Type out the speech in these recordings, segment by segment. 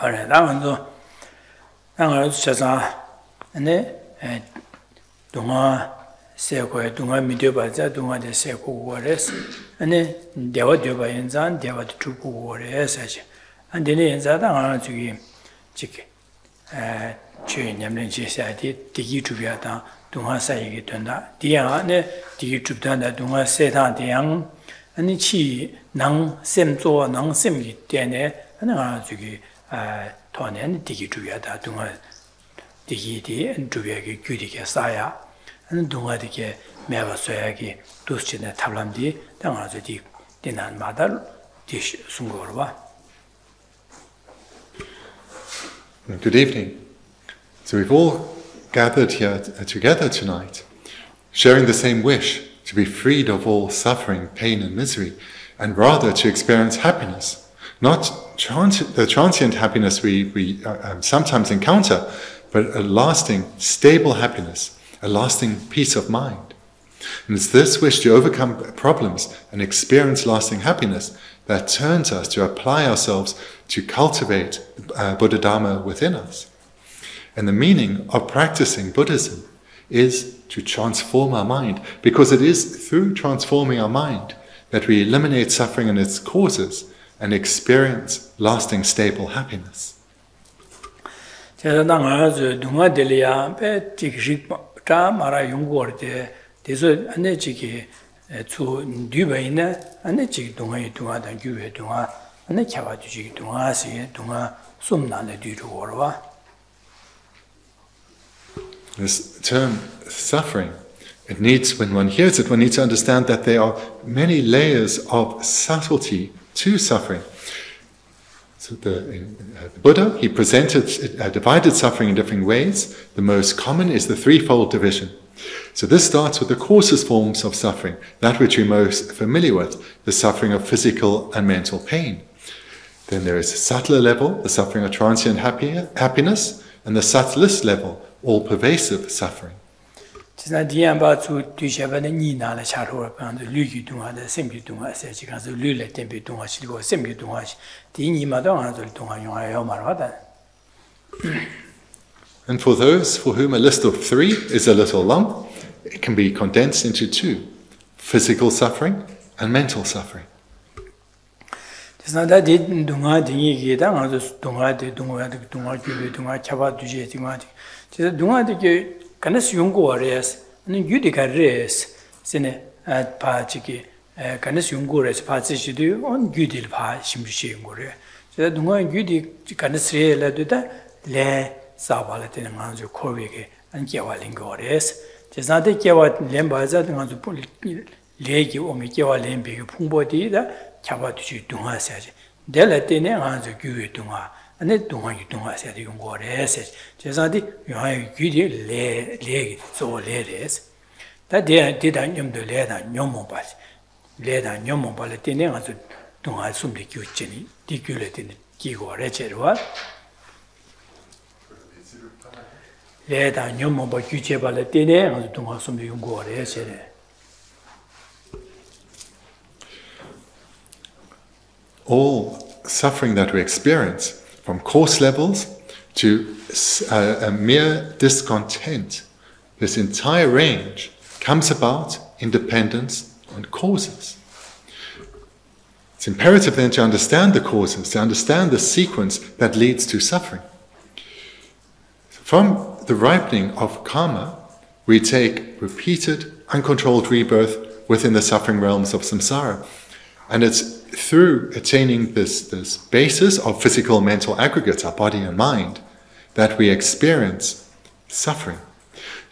Good evening. So we've all gathered here together tonight, sharing the same wish to be freed of all suffering, pain and misery, and rather to experience happiness, not the transient happiness we sometimes encounter, but a lasting, stable happiness, a lasting peace of mind. And it's this wish to overcome problems and experience lasting happiness that turns us to apply ourselves to cultivate Buddha Dharma within us. And the meaning of practicing Buddhism is to transform our mind, because it is through transforming our mind that we eliminate suffering and its causes and experience lasting, stable happiness. This term, suffering, it needs, when one hears it, one needs to understand that there are many layers of subtlety to suffering. So the Buddha, he divided suffering in different ways. The most common is the threefold division. So this starts with the coarsest forms of suffering, that which we're most familiar with, the suffering of physical and mental pain. Then there is a subtler level, the suffering of transient happiness, and the subtlest level, all-pervasive suffering. And for those for whom a list of three is a little long, it can be condensed into two: physical suffering and mental suffering. All suffering that we experience, from coarse levels to a mere discontent, this entire range comes about in dependence on causes. It's imperative then to understand the causes, to understand the sequence that leads to suffering. From the ripening of karma, we take repeated, uncontrolled rebirth within the suffering realms of samsara. And it's through attaining this basis of physical and mental aggregates, our body and mind, that we experience suffering.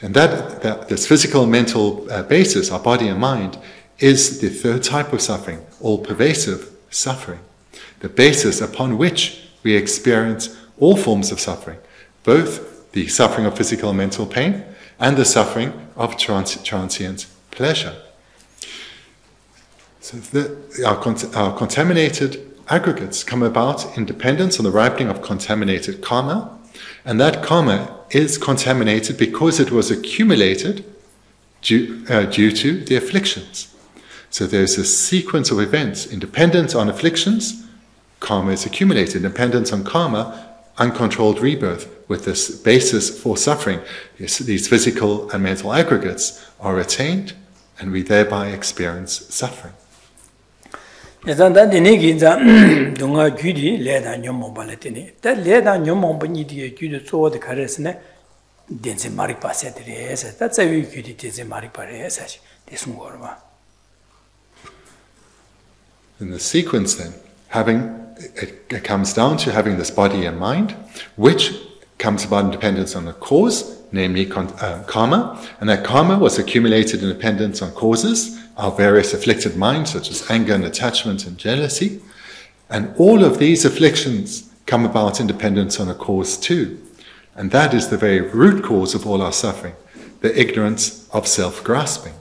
And that this physical and mental basis, our body and mind, is the third type of suffering, all-pervasive suffering, the basis upon which we experience all forms of suffering, both the suffering of physical and mental pain and the suffering of transient pleasure. So our contaminated aggregates come about in dependence on the ripening of contaminated karma, and that karma is contaminated because it was accumulated due to the afflictions. So there's a sequence of events. In dependence on afflictions, karma is accumulated. In dependence on karma, uncontrolled rebirth, with this basis for suffering, these physical and mental aggregates are attained, and we thereby experience suffering. In the sequence then, it comes down to having this body and mind, which comes about in dependence on the cause, namely karma, and that karma was accumulated in dependence on causes, our various afflicted minds, such as anger and attachment and jealousy, and all of these afflictions come about in dependence on a cause too, and that is the very root cause of all our suffering, the ignorance of self-grasping.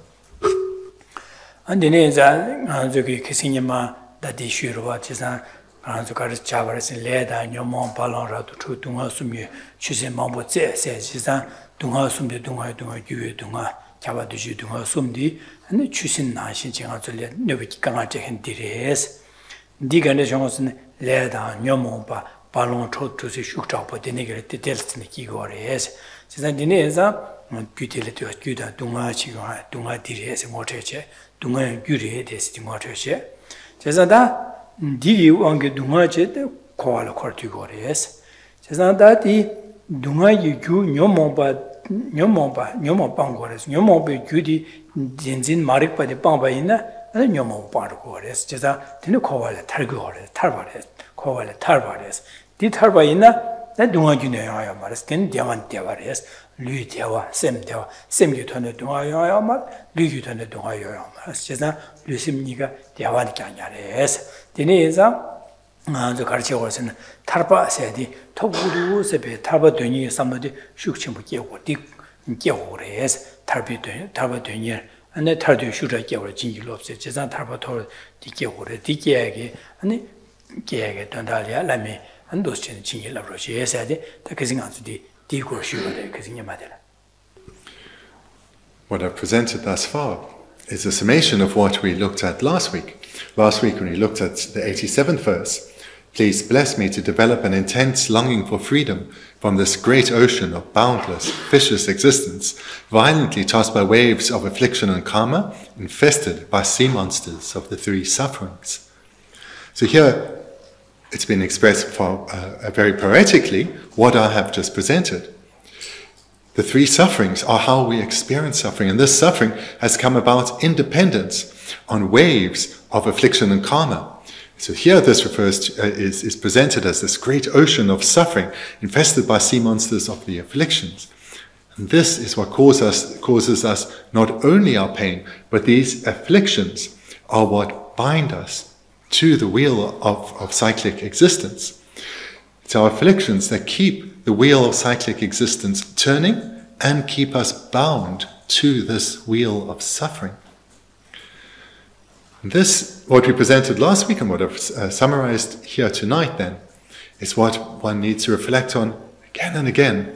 Digi wangi dunga che de koala korti gores. Chesanda di dunga yu gyu nyomomba pangores. Nyomomba yu di denzin marikpa de pangba ina, and nyomomba pangores. Chesa, then koala tarbares. Di tarba ina, that dunga yu noyamares, then diamant devares, lu dewa, sem yu tone dunga yoyamar, lu yu tone dunga yoyamares. Chesa, lu simniga dewan kanyares. Dineza, the Karchi was in Tarpa Sedi, Toguru Sebe, Tarba Duni, somebody Shukchimuke, Dick Geores, Tarba Dunier, and the Tardu Shuja Geor, Jinglobs, Jesan Tarpator, Dikore, Dikiagi, and the Giag, Dondalia, Lame, and those Jingla Roche Sedi, the Kissing on the Digo Shuja, Kissing Madela. What I've presented thus far is a summation of what we looked at last week. Last week when we looked at the 87th verse, please bless me to develop an intense longing for freedom from this great ocean of boundless, vicious existence, violently tossed by waves of affliction and karma, infested by sea monsters of the three sufferings. So here it's been expressed very poetically what I have just presented. The three sufferings are how we experience suffering, and this suffering has come about in dependence on waves of affliction and karma. So here this is presented as this great ocean of suffering infested by sea monsters of the afflictions. And this is what causes us not only our pain, but these afflictions are what bind us to the wheel of cyclic existence. It's our afflictions that keep the wheel of cyclic existence turning and keep us bound to this wheel of suffering. This, what we presented last week and what I've summarized here tonight then, is what one needs to reflect on again and again,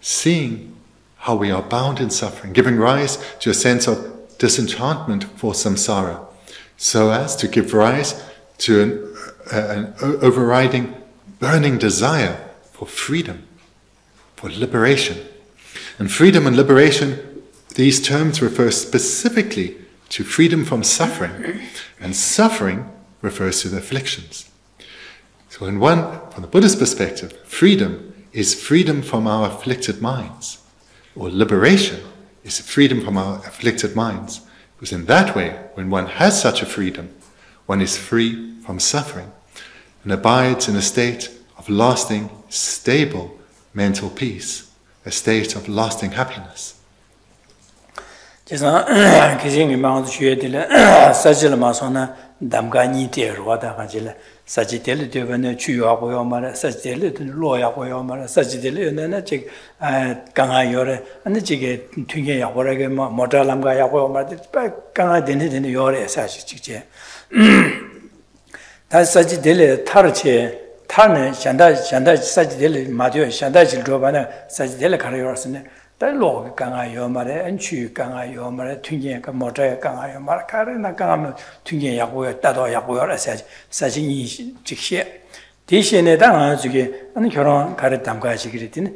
seeing how we are bound in suffering, giving rise to a sense of disenchantment for samsara, so as to give rise to an overriding, burning desire for freedom, for liberation. And freedom and liberation, these terms refer specifically to freedom from suffering, and suffering refers to the afflictions. So from the Buddhist perspective, freedom is freedom from our afflicted minds, or liberation is freedom from our afflicted minds, because in that way, when one has such a freedom, one is free from suffering, and abides in a state of lasting, stable mental peace, a state of lasting happiness. Kissing among the Shua, such a masona, Damgani tear, what a angela, such a delitive and a chuapoyomara, such a little lawyer, such a delivery and a chick at Gangayore, and the chick Tunga, Oregon, Modalamgaya, but Ganga didn't in your such chick. That's such a deli, Tarche, Tarnish, Shandaj, such deli, Madio, Shandaj, Drobana, such delicarios. The law Gangayomare and Chu Gangayomare, Tunyan, Motor Gangayomar, Karana Gam, Tunyan Yaku, Tado Yaku, as such in each. Last week also gave the illustration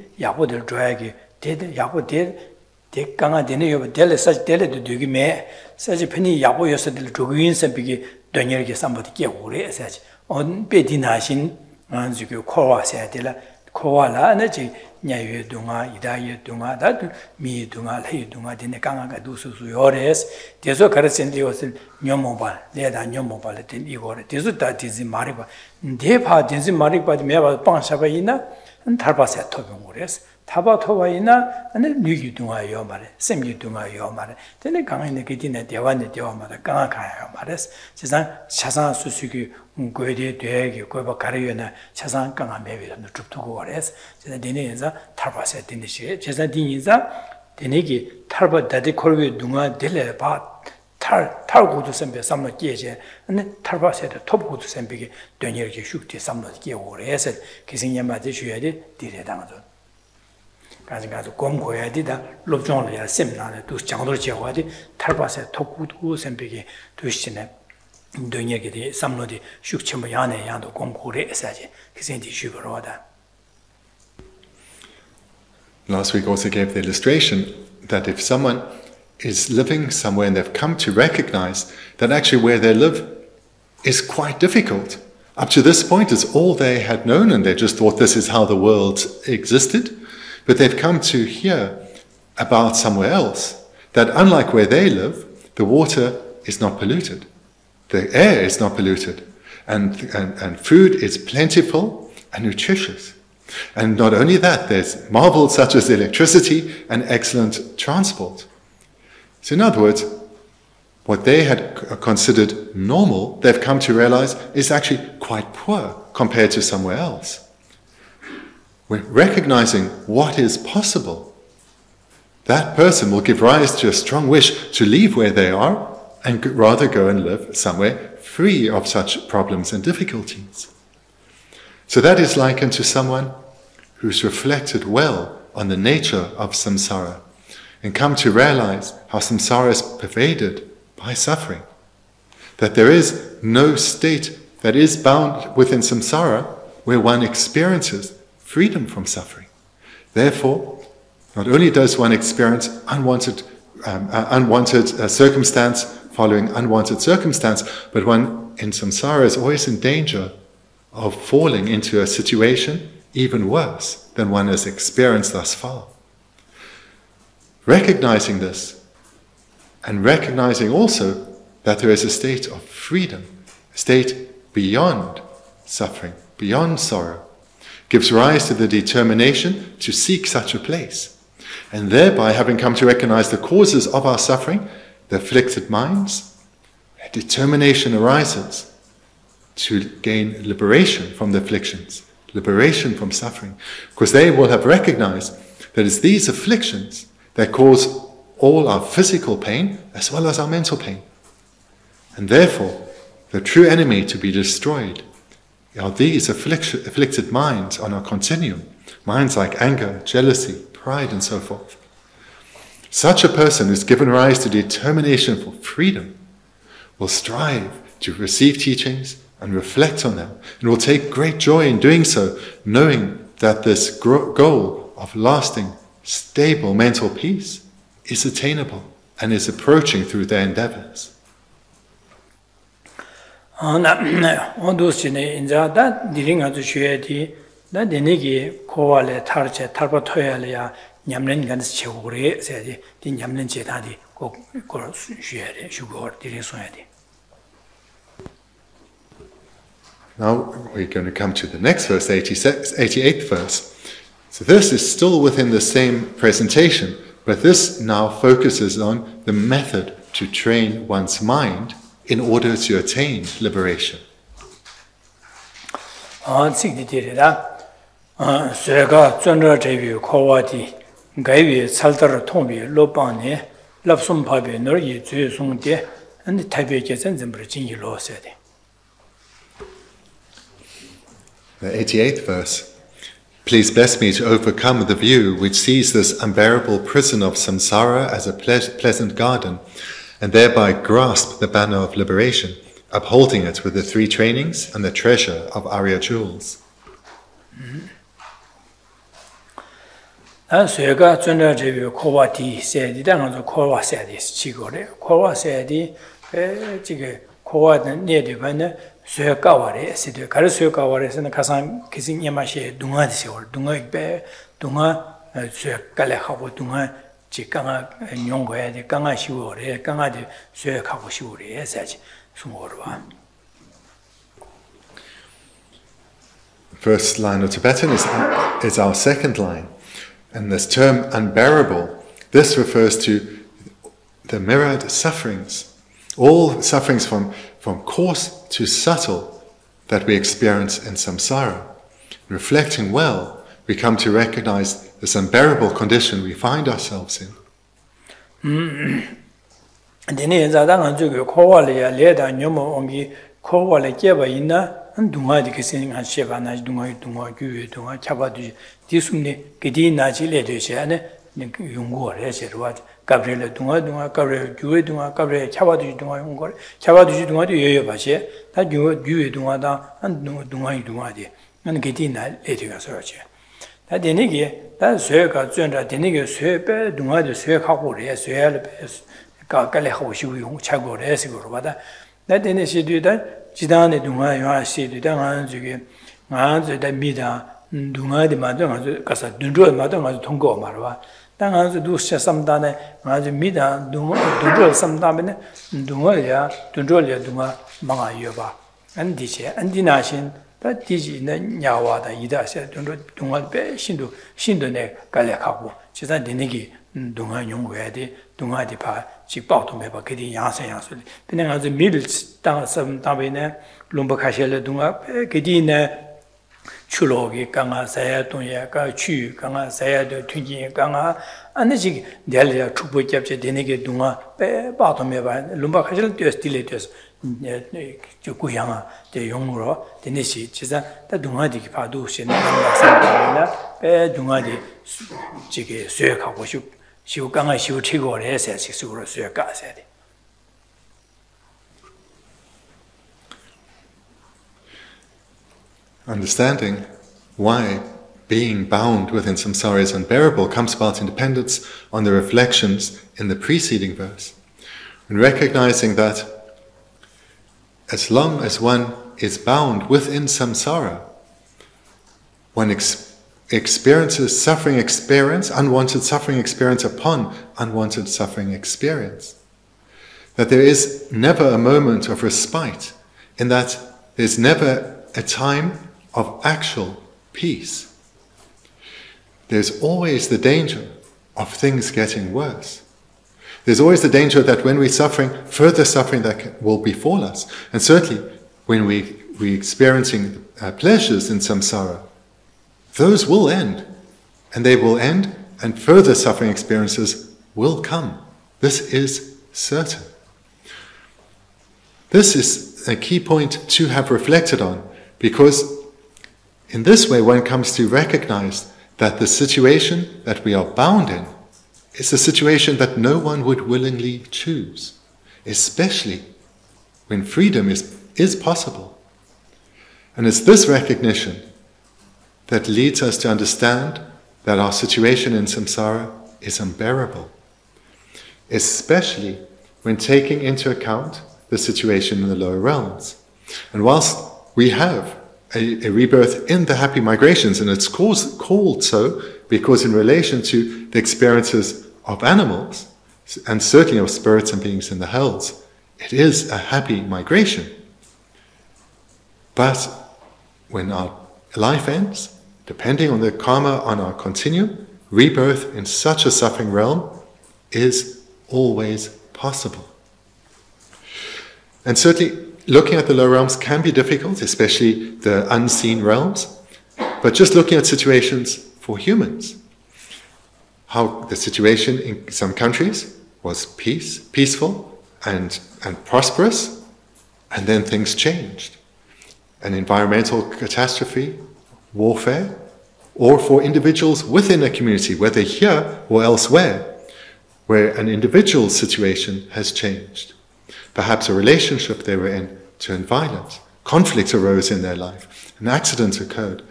that if someone is living somewhere and they've come to recognize that actually where they live is quite difficult. Up to this point is all they had known, and they just thought this is how the world existed. But they've come to hear about somewhere else, that unlike where they live, the water is not polluted, the air is not polluted, and food is plentiful and nutritious. And not only that, there's marvels such as electricity and excellent transport. So in other words, what they had considered normal, they've come to realize is actually quite poor compared to somewhere else. We're recognizing what is possible. That person will give rise to a strong wish to leave where they are and rather go and live somewhere free of such problems and difficulties. So that is likened to someone who's reflected well on the nature of samsara and come to realize how samsara is pervaded by suffering. That there is no state that is bound within samsara where one experiences freedom from suffering. Therefore, not only does one experience unwanted circumstance following unwanted circumstance, but one in samsara is always in danger of falling into a situation even worse than one has experienced thus far. Recognizing this, and recognizing also that there is a state of freedom, a state beyond suffering, beyond sorrow, gives rise to the determination to seek such a place. And thereby, having come to recognize the causes of our suffering, the afflicted minds, a determination arises to gain liberation from the afflictions, liberation from suffering, because they will have recognized that it's these afflictions that cause all our physical pain as well as our mental pain. And therefore, the true enemy to be destroyed are these afflicted minds on our continuum, minds like anger, jealousy, pride, and so forth. Such a person who's given rise to determination for freedom will strive to receive teachings and reflect on them, and will take great joy in doing so, knowing that this goal of lasting, stable mental peace is attainable and is approaching through their endeavors. Now we're going to come to the next verse, 88th verse. So this is still within the same presentation, but this now focuses on the method to train one's mind in order to attain liberation. The 88th verse. Please bless me to overcome the view which sees this unbearable prison of samsara as a pleasant garden, and thereby grasp the banner of liberation, upholding it with the 3 trainings and the treasure of Arya jewels. And Suga Tunda Jebu Kowati said, Dano Kowa said this, Chigore, Kowa said, Chig, Kowa near when Suakawari, said the Karasukawari and the Kazan kissing Yamashi, Dunga, Dunga Bear, Dunga, Suakalehawa, Dunga, Chikanga, and Yonga, the Kanga Shuri, Kanga, the Suakawashuri, such small one. First line of Tibetan is our second line. And this term, unbearable, this refers to the mirrored sufferings, all sufferings from coarse to subtle that we experience in samsara. Reflecting well, we come to recognize this unbearable condition we find ourselves in. Dunga the kissing and Shevanaj Dunga, Dunga, Dunga, Chavadu, Tisumni, Kedina, Chile, Yungor, Esher, what Gabriel Dunga, Dunga, Gabriel, Dunga, Gabriel, Chavadu, Dunga, Chavadu, Dunga, Yavache, that you do Dunga, and Dunga, Dunga, and Kedina, Etica Searcher. That the Nigi, that Serka, Zenda, the Nigi, Serpe, Dunga, the Serkapo, Serpes, Kakaleho, Chago, Esgur, whether that in a city that. Chidane Dunga, you are seated down the Mida, Dunga, the Madame, Casa Dundro, Madame Tongo Marva. Danga the Dusha some dana, Raja Mida, Dundro some damn, Dungolia, Dundrolia Duma, Manga Yoba, and Disha, and Dinashin, that Diji Nyawada, Ida said, Dunga Shindu, Shindone, Galekapo, Chisan Denigi, Dunga Yungwedi, Dunga Dipa. She bought to me by getting Yansa Yansu. Then as the middles down some Tabine, Lumba Cashella Dunga, Gedina, Chulogi, Ganga, Saya, Tunyaka, Chu, Ganga, Saya, Tunji, Ganga, and the Jig, Delia, Chupu, Capture, Denege Dunga, bought to me by Lumba Cashel, just dilators, Jukuyama, the Yungro, the Nishi, Chisa, the Dungadi Padu, Dungadi, Jiggy, Circa worship. Understanding why being bound within samsara is unbearable comes about independence on the reflections in the preceding verse, and recognizing that as long as one is bound within samsara, one experiences suffering experience, unwanted suffering experience upon unwanted suffering experience. That there is never a moment of respite, in that there's never a time of actual peace. There's always the danger of things getting worse. There's always the danger that when we're suffering, further suffering that will befall us. And certainly when we're experiencing pleasures in samsara, those will end, and they will end, and further suffering experiences will come. This is certain. This is a key point to have reflected on, because in this way one comes to recognize that the situation that we are bound in is a situation that no one would willingly choose, especially when freedom is possible. And it's this recognition that leads us to understand that our situation in samsara is unbearable, especially when taking into account the situation in the lower realms. And whilst we have a rebirth in the happy migrations, and it's called so because in relation to the experiences of animals, and certainly of spirits and beings in the hells, it is a happy migration. But when our life ends, depending on the karma on our continuum, rebirth in such a suffering realm is always possible. And certainly, looking at the lower realms can be difficult, especially the unseen realms, but just looking at situations for humans. How the situation in some countries was peaceful and prosperous, and then things changed. An environmental catastrophe, warfare, or for individuals within a community, whether here or elsewhere, where an individual's situation has changed. Perhaps a relationship they were in turned violent, conflict arose in their life, an accident occurred.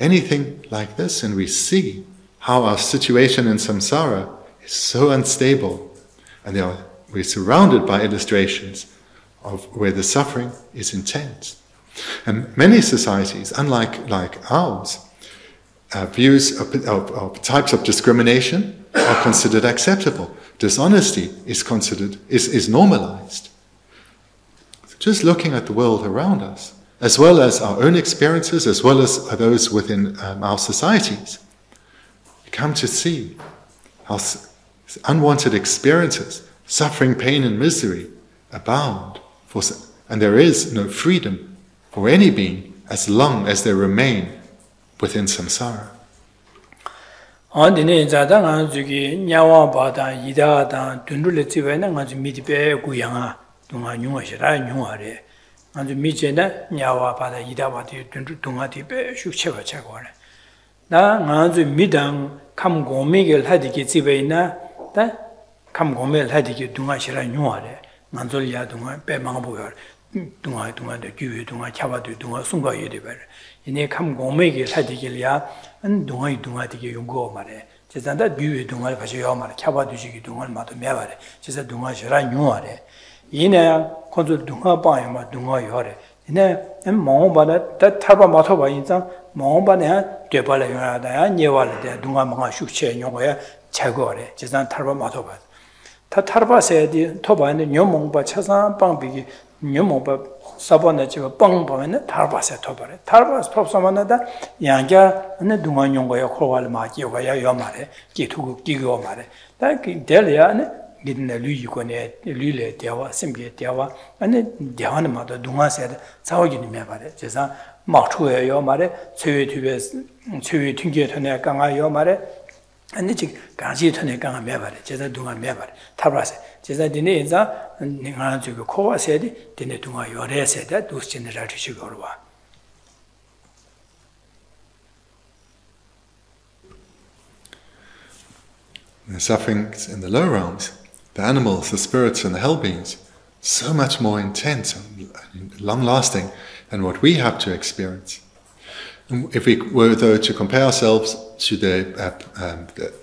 anything like this, and we see how our situation in samsara is so unstable, and we're surrounded by illustrations of where the suffering is intense. And many societies, unlike ours, views or types of discrimination are considered acceptable. Dishonesty is considered, is normalized. Just looking at the world around us, as well as our own experiences, as well as those within our societies, we come to see how unwanted experiences, suffering, pain and misery abound, and there is no freedom for any being as long as they remain within samsara. The sufferings in the low realms, the animals, the spirits and the hell beings, so much more intense and long-lasting than what we have to experience. And if we were, though, to compare ourselves to the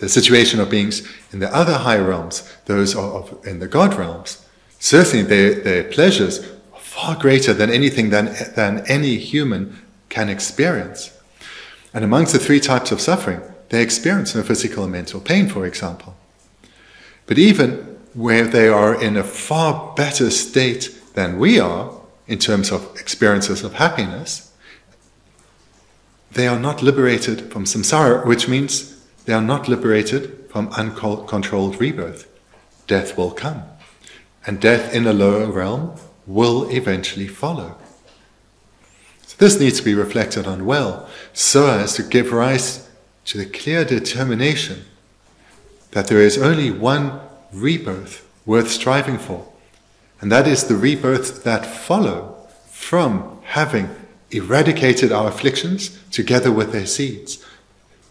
situation of beings in the other high realms, those in the God realms, certainly their pleasures are far greater than anything than any human can experience. And amongst the three types of suffering, they experience no physical and mental pain, for example. But even where they are in a far better state than we are, in terms of experiences of happiness, they are not liberated from samsara, which means they are not liberated from uncontrolled rebirth. Death will come, and death in a lower realm will eventually follow. So this needs to be reflected on well, so as to give rise to the clear determination that there is only one rebirth worth striving for, and that is the rebirths that follow from having eradicated our afflictions together with their seeds,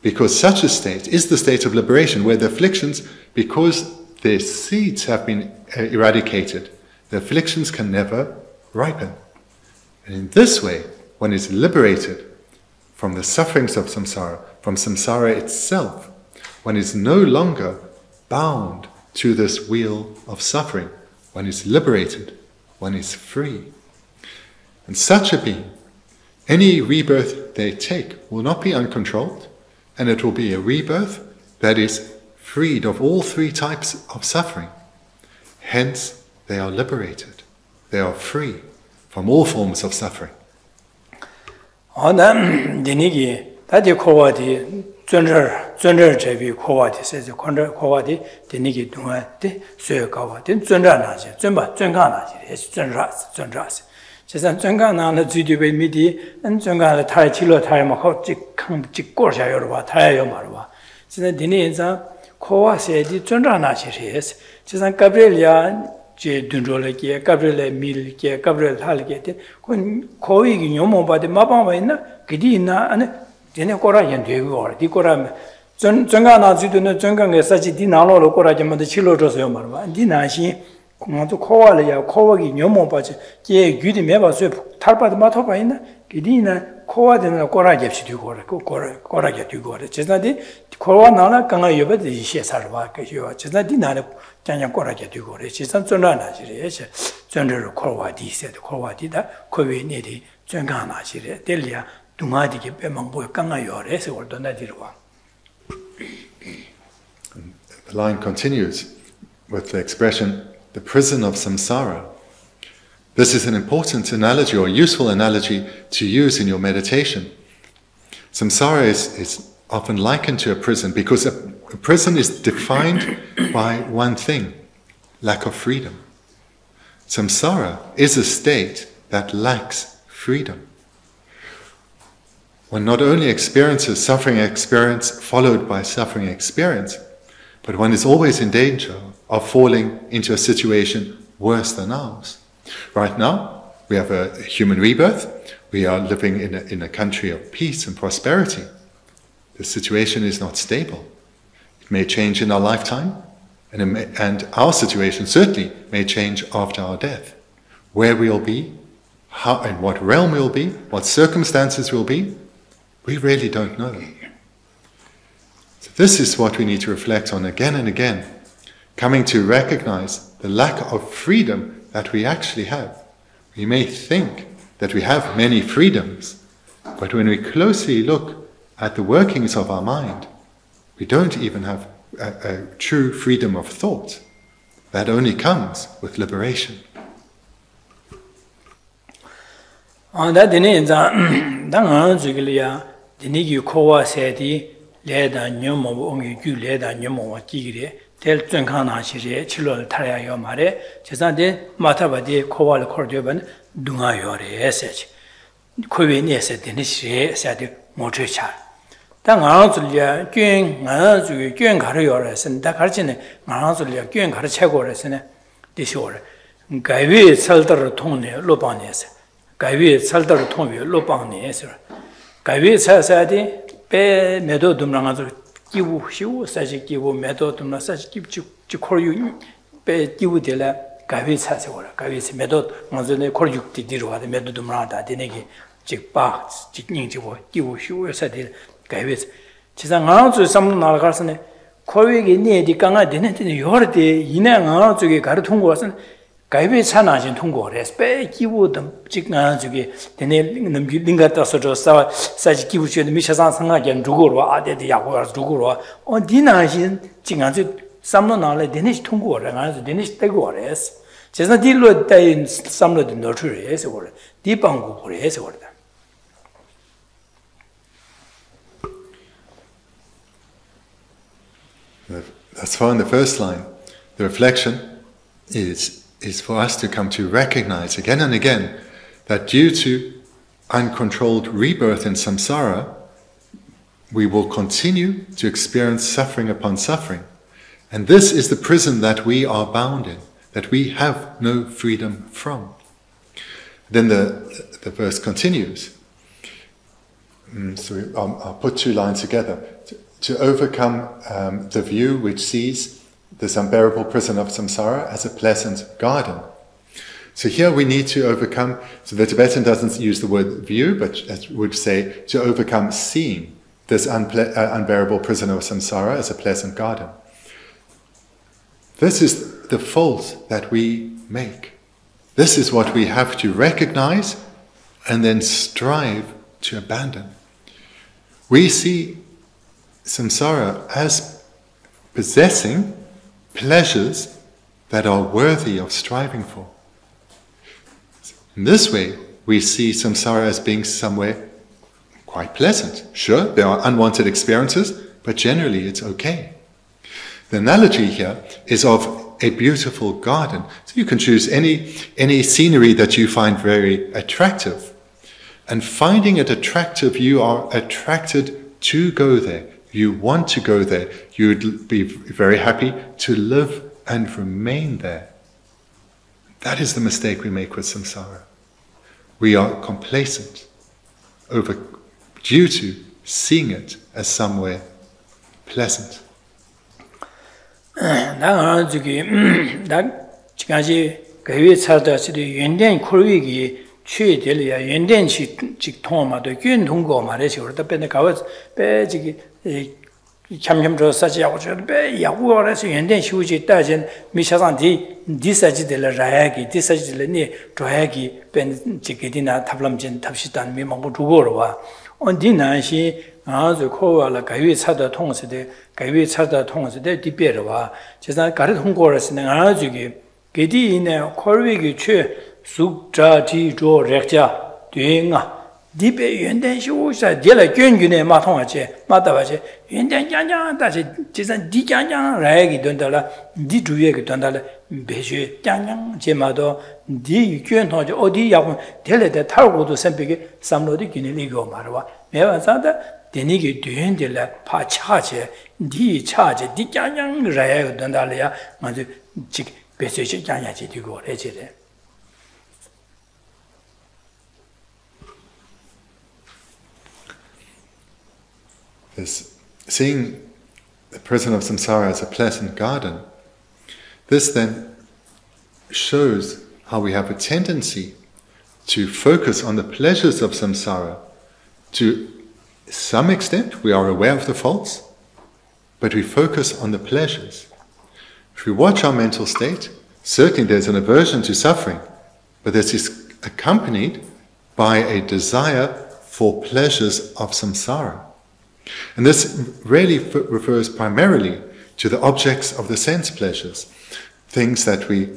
because such a state is the state of liberation, where the afflictions, because their seeds have been eradicated, the afflictions can never ripen. And in this way, one is liberated from the sufferings of samsara, from samsara itself. One is no longer bound to this wheel of suffering. One is liberated, one is free. And such a being, any rebirth they take will not be uncontrolled, and it will be a rebirth that is freed of all three types of suffering. Hence, they are liberated. They are free from all forms of suffering. Zunra Javi Kovati says the Kondra Kovati, the Niki Duante, Suekawa, then Zunranaji, Zunganaji, it's Zunras. Says Zungana Zudiwe Midi, and Zungana Tai Chilo Tai Mahotic, Chikorsha Yoruba, Tai Yomarwa. Says the Dineza, Kova said the Zunranaji is, says Gabriela, J. Dundrolaki, Gabriela Milke, Gabriel Haligate, when Koig in Yomo by the Mabawena, Gidina, and Zunga Nazi to Zunga, such a dinalo, Korajaman, the Chilo Josomar, and Dinashi, The line continues with the expression, the prison of samsara. This is an important analogy or useful analogy to use in your meditation. Samsara is often likened to a prison because a prison is defined by one thing, lack of freedom. Samsara is a state that lacks freedom. One not only experiences suffering experience followed by suffering experience, but one is always in danger of falling into a situation worse than ours. Right now, we have a human rebirth. We are living in a country of peace and prosperity. The situation is not stable. It may change in our lifetime, and our situation certainly may change after our death. Where we'll be, how and what realm we'll be, what circumstances we'll be, we really don't know. So this is what we need to reflect on again and again, coming to recognize the lack of freedom that we actually have. We may think that we have many freedoms, but when we closely look at the workings of our mind, we don't even have a true freedom of thought. That only comes with liberation. tel tsunkana shiri chilol tarya yo mare chesande matabadi kowal kordoban dunga yo re sech kowe ne sete ne shi sade mochecha ta ngazulia kyeng ngazu kyeng gar yo re sen da garjine ngazulia kyeng gar chego re sene dishore gaiwe saldar tongne lobanese gaiwe saldar tonwe lobanese gaiwe sa sade pe medo dumranga 기부 시우 사지 기부 메도드나 사지 기부 지코르유 베 기부데라 가위 사세고라 가위 메도 먼저네 코르육티 디르와데 메도드마다 데네기 직바 직닝 지고 기부 시우에서데 가위 지상 아주 삼는 나가서네 코위기 니에디 강아 데네데 요르데 이나가 쪽에 가르 통과선 가위 사나진 통과를 베 기부든 직나 쪽에 데네 능가다서저 사지 기부시는 미샤상 상하게 누구로 아데데 야고가 누구로 언디나신 징아지 삼로나래 데네 통과를 가서 데네 대고레스 제가 딜로 때 삼로도 너트레스 오래 디방고 고레스 오래 That's far in the first line. The reflection is for us to come to recognize again and again that due to uncontrolled rebirth in samsara, we will continue to experience suffering upon suffering. And this is the prison that we are bound in, that we have no freedom from. Then the verse continues. So I'll put two lines together. To overcome the view which sees this unbearable prison of samsara as a pleasant garden. So here we need to overcome, so the Tibetan doesn't use the word view, but it would say to overcome seeing this unbearable prison of samsara as a pleasant garden. This is the fault that we make. This is what we have to recognize and then strive to abandon. We see samsara as possessing pleasures that are worthy of striving for. In this way, we see samsara as being somewhere quite pleasant. Sure, there are unwanted experiences, but generally it's okay. The analogy here is of a beautiful garden. So you can choose any scenery that you find very attractive. And finding it attractive, you are attracted to go there. You want to go there, you would be very happy to live and remain there. That is the mistake we make with samsara. We are complacent due to seeing it as somewhere pleasant. 지금까지 그위 차다시리 연된 콜위기 취들이야 연된 직통마도 균동거 말해서 그러다 빼는 가와 빼지기 참참저 사지하고 저빼 야구원에서 연된 시우지 따진 미샤산디 디사지들 라야기 디사지들니 저야기 뺀 지기디나 탑람진 탑시단 미망고 두고로와 언디나시 아주 코와라 가위차다 통스데 가위차다 통스데 디베르와 제가 가르 홍고라스는 아주기 게디네 콜위기 최 숙자지 조 렉자 되나 디베 연단시 오사 데라 견균에 마통하지 마다바지 연단장장 다시 제가 디장장 라야기 된다라 디주에게 된다라 배주 장장 제마도 디 견토지 어디 야고 데레데 타고도 선비게 삼로디 기내리고 말와 매와자다 Denigi doing the la pachache, di charge, di yang ray, dandalia, and the chick passage yanyachi to go, legit. This seeing the prison of samsara as a pleasant garden, this then shows how we have a tendency to focus on the pleasures of samsara to some extent, we are aware of the faults, but we focus on the pleasures. If we watch our mental state, certainly there's an aversion to suffering, but this is accompanied by a desire for pleasures of samsara. And this really refers primarily to the objects of the sense pleasures, things that we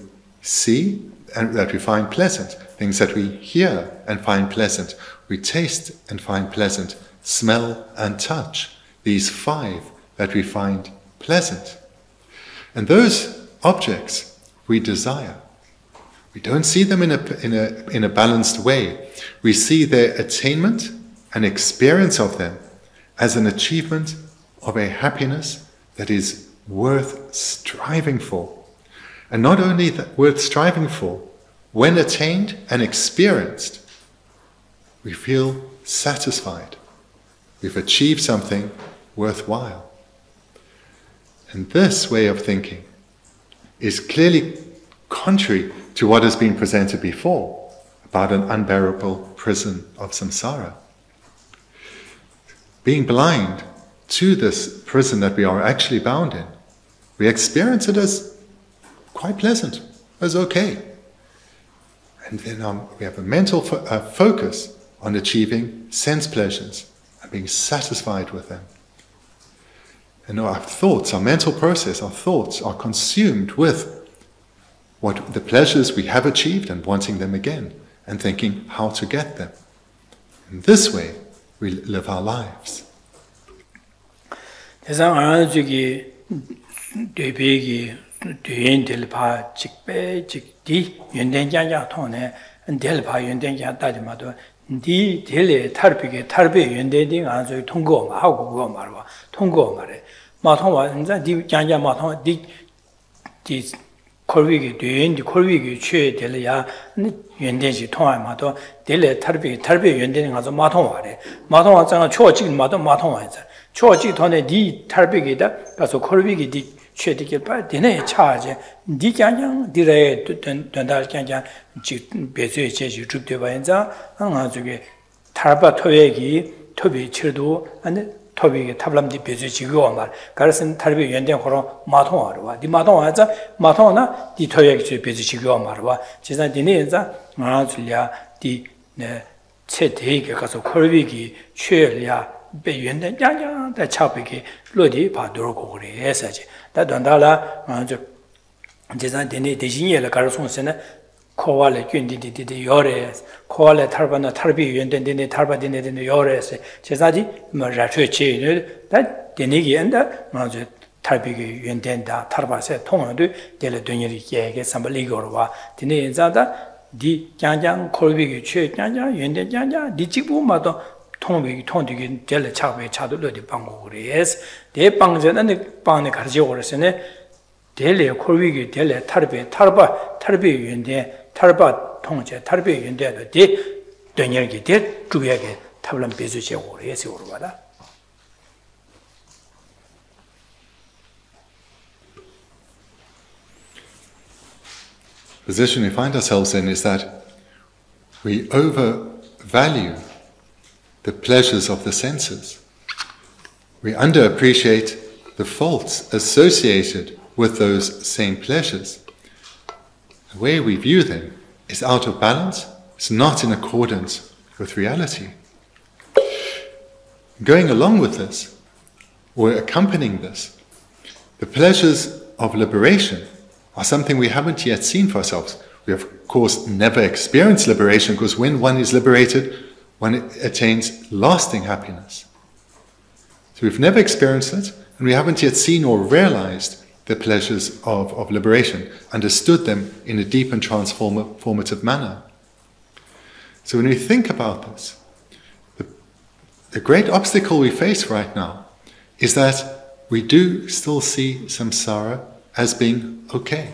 see and that we find pleasant, things that we hear and find pleasant, we taste and find pleasant, smell and touch, these five that we find pleasant. And those objects we desire. We don't see them in a balanced way. We see their attainment and experience of them as an achievement of a happiness that is worth striving for. And not only that worth striving for, when attained and experienced, we feel satisfied. We've achieved something worthwhile. And this way of thinking is clearly contrary to what has been presented before about an unbearable prison of samsara. Being blind to this prison that we are actually bound in, we experience it as quite pleasant, as okay. And then we have a mental focus on achieving sense pleasures, being satisfied with them. And our thoughts, our mental process, our thoughts are consumed with what the pleasures we have achieved and wanting them again and thinking how to get them. In this way, we live our lives. 디 델레 타르피게 타르베 연대딩 안서 통고 하고 그거 말아 통고 말해 마통와 진짜 디 장장 마통 디디 콜비게 된디 콜비게 취해 될야 연대지 통하마도 델레 타르베 연대딩 가서 마통 말해 마통 왔잖아 초직 마도 마통 왔잖아 초직 돈에 디 타르베게다 가서 콜비게 디 최대길 봐 되네 차지 니 장장 디래 된다 장장 지 배수의 제시 줍대 봐인자 나중에 탈바 토백이 토비 치도 아니 토비게 탑람디 배수 지고 말 가르선 탈비 연대 걸어 마통하러 와니 마통하자 마통나 디 토백이 배수 지고 말어 봐 제가 되네자 나줄야 디네 최대게 가서 콜비기 최야 배 연대 장장 다 차비게 로디 바도록 그래서지 Dandala Dene Dejinel Garson Sena, Koala Gundi de Yores, Koala Tarbana Tarbi, Yendene Tarbadine de Yores, Chesadi, Marache, that Denigi and the Tarbi Yendenda, Tarbase, Tondu, Della Dunye, Sambaligorwa, Dene Zada, Di Janjan, Kolbi, Che, Janja, Yende Janja, Di Chibu Mato. 통비 통되게 될 차베 차도르디 방고레스 대 방전은 방에 가지고 오르스네 델레 콜비게 델레 탈베 연대 탈바 통제 탈베 연대도 대 되녀게 대 주야게 탑람 배수제 오르에서 오르바다 position we find ourselves in is that we overvalue the pleasures of the senses. We underappreciate the faults associated with those same pleasures. The way we view them is out of balance, it's not in accordance with reality. Going along with this, or accompanying this, the pleasures of liberation are something we haven't yet seen for ourselves. We have, of course, never experienced liberation, because when one is liberated, one attains lasting happiness. So we've never experienced it, and we haven't yet seen or realized the pleasures of liberation, understood them in a deep and transformative manner. So when we think about this, the great obstacle we face right now is that we do still see samsara as being okay,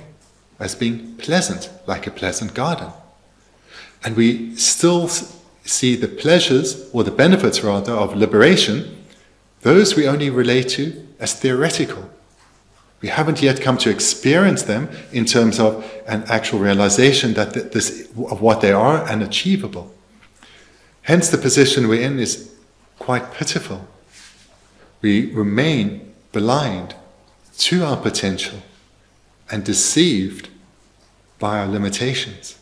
as being pleasant, like a pleasant garden. And we still see the pleasures, or the benefits rather, of liberation, those we only relate to as theoretical. We haven't yet come to experience them in terms of an actual realization that this, of what they are and achievable. Hence the position we're in is quite pitiful. We remain blind to our potential and deceived by our limitations.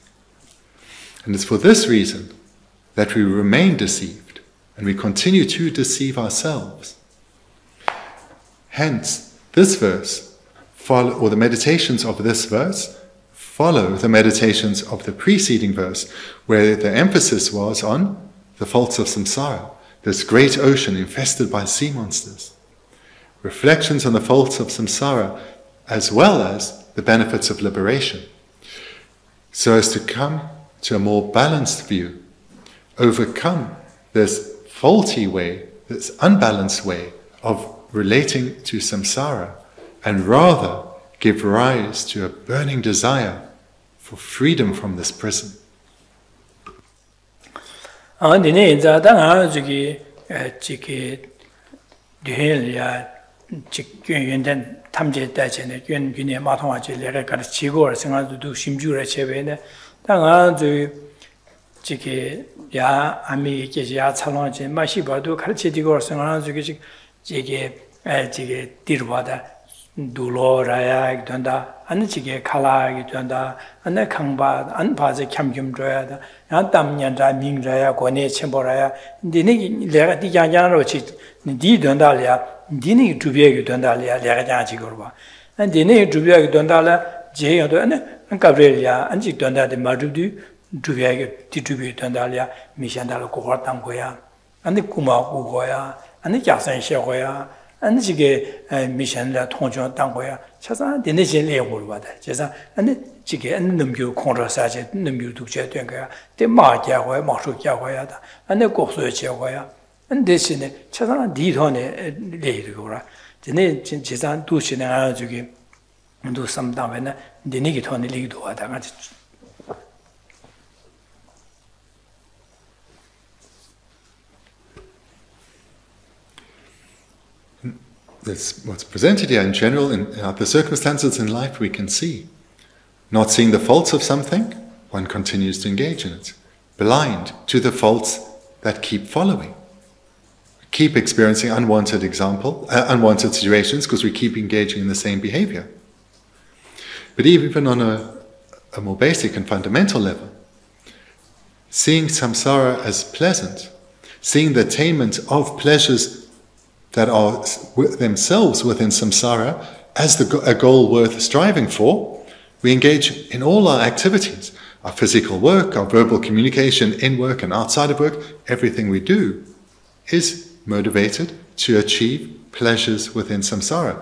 And it's for this reason that we remain deceived and we continue to deceive ourselves. Hence, this verse, or the meditations of this verse, follow the meditations of the preceding verse, where the emphasis was on the faults of samsara, this great ocean infested by sea monsters. Reflections on the faults of samsara, as well as the benefits of liberation, so as to come to a more balanced view, overcome this faulty way, this unbalanced way of relating to samsara, and rather give rise to a burning desire for freedom from this prison. Dini Dubiag Dondalia, Lerajigorba. And Dini Dubiag Dondala, J. and Gabriela, and Jigdonda de Madudu, Dubiag, Tidubi Dondalia, Mishandal Kovatangoya, and the Kuma Ugoya, and the Jasan Shagoya, and Jigay Mishanda Tonjon Tangoya, Chasan, Denizin Leolvada, Chasan, and the Jigay and Numbu Contrasaj, Numbu Duchanga, the Marjawa, Marshal Jagoya, and the Gosu Jagoya. And this in it, Chazan did on it later. The name Chazan Tushin and Azuki and do some damn and the negaton legal damage. That's what's presented here in general. In other circumstances in life, we can see. Not seeing the faults of something, one continues to engage in it, blind to the faults that keep following. Keep experiencing unwanted situations because we keep engaging in the same behavior. But even on a more basic and fundamental level, seeing samsara as pleasant, seeing the attainment of pleasures that are themselves within samsara as a goal worth striving for, we engage in all our activities, our physical work, our verbal communication in work and outside of work, everything we do is motivated to achieve pleasures within samsara,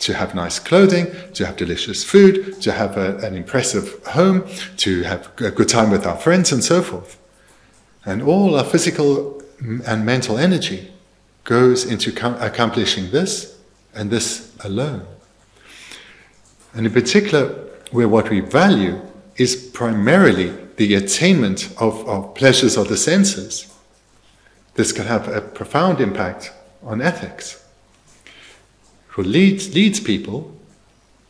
to have nice clothing, to have delicious food, to have an impressive home, to have a good time with our friends and so forth. And all our physical and mental energy goes into accomplishing this and this alone. And in particular, where what we value is primarily the attainment of pleasures of the senses, this can have a profound impact on ethics. It leads people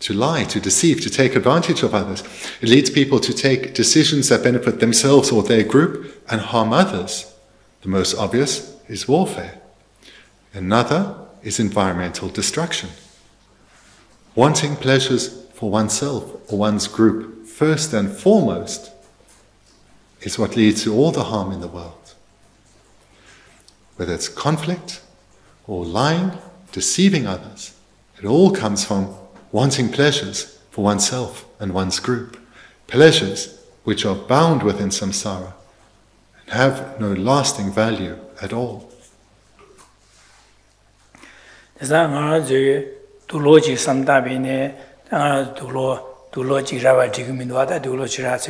to lie, to deceive, to take advantage of others. It leads people to take decisions that benefit themselves or their group and harm others. The most obvious is warfare. Another is environmental destruction. Wanting pleasures for oneself or one's group first and foremost is what leads to all the harm in the world. Whether it's conflict or lying, deceiving others, it all comes from wanting pleasures for oneself and one's group. Pleasures which are bound within samsara and have no lasting value at all. There's no end to these desires, wanting ever more of the sense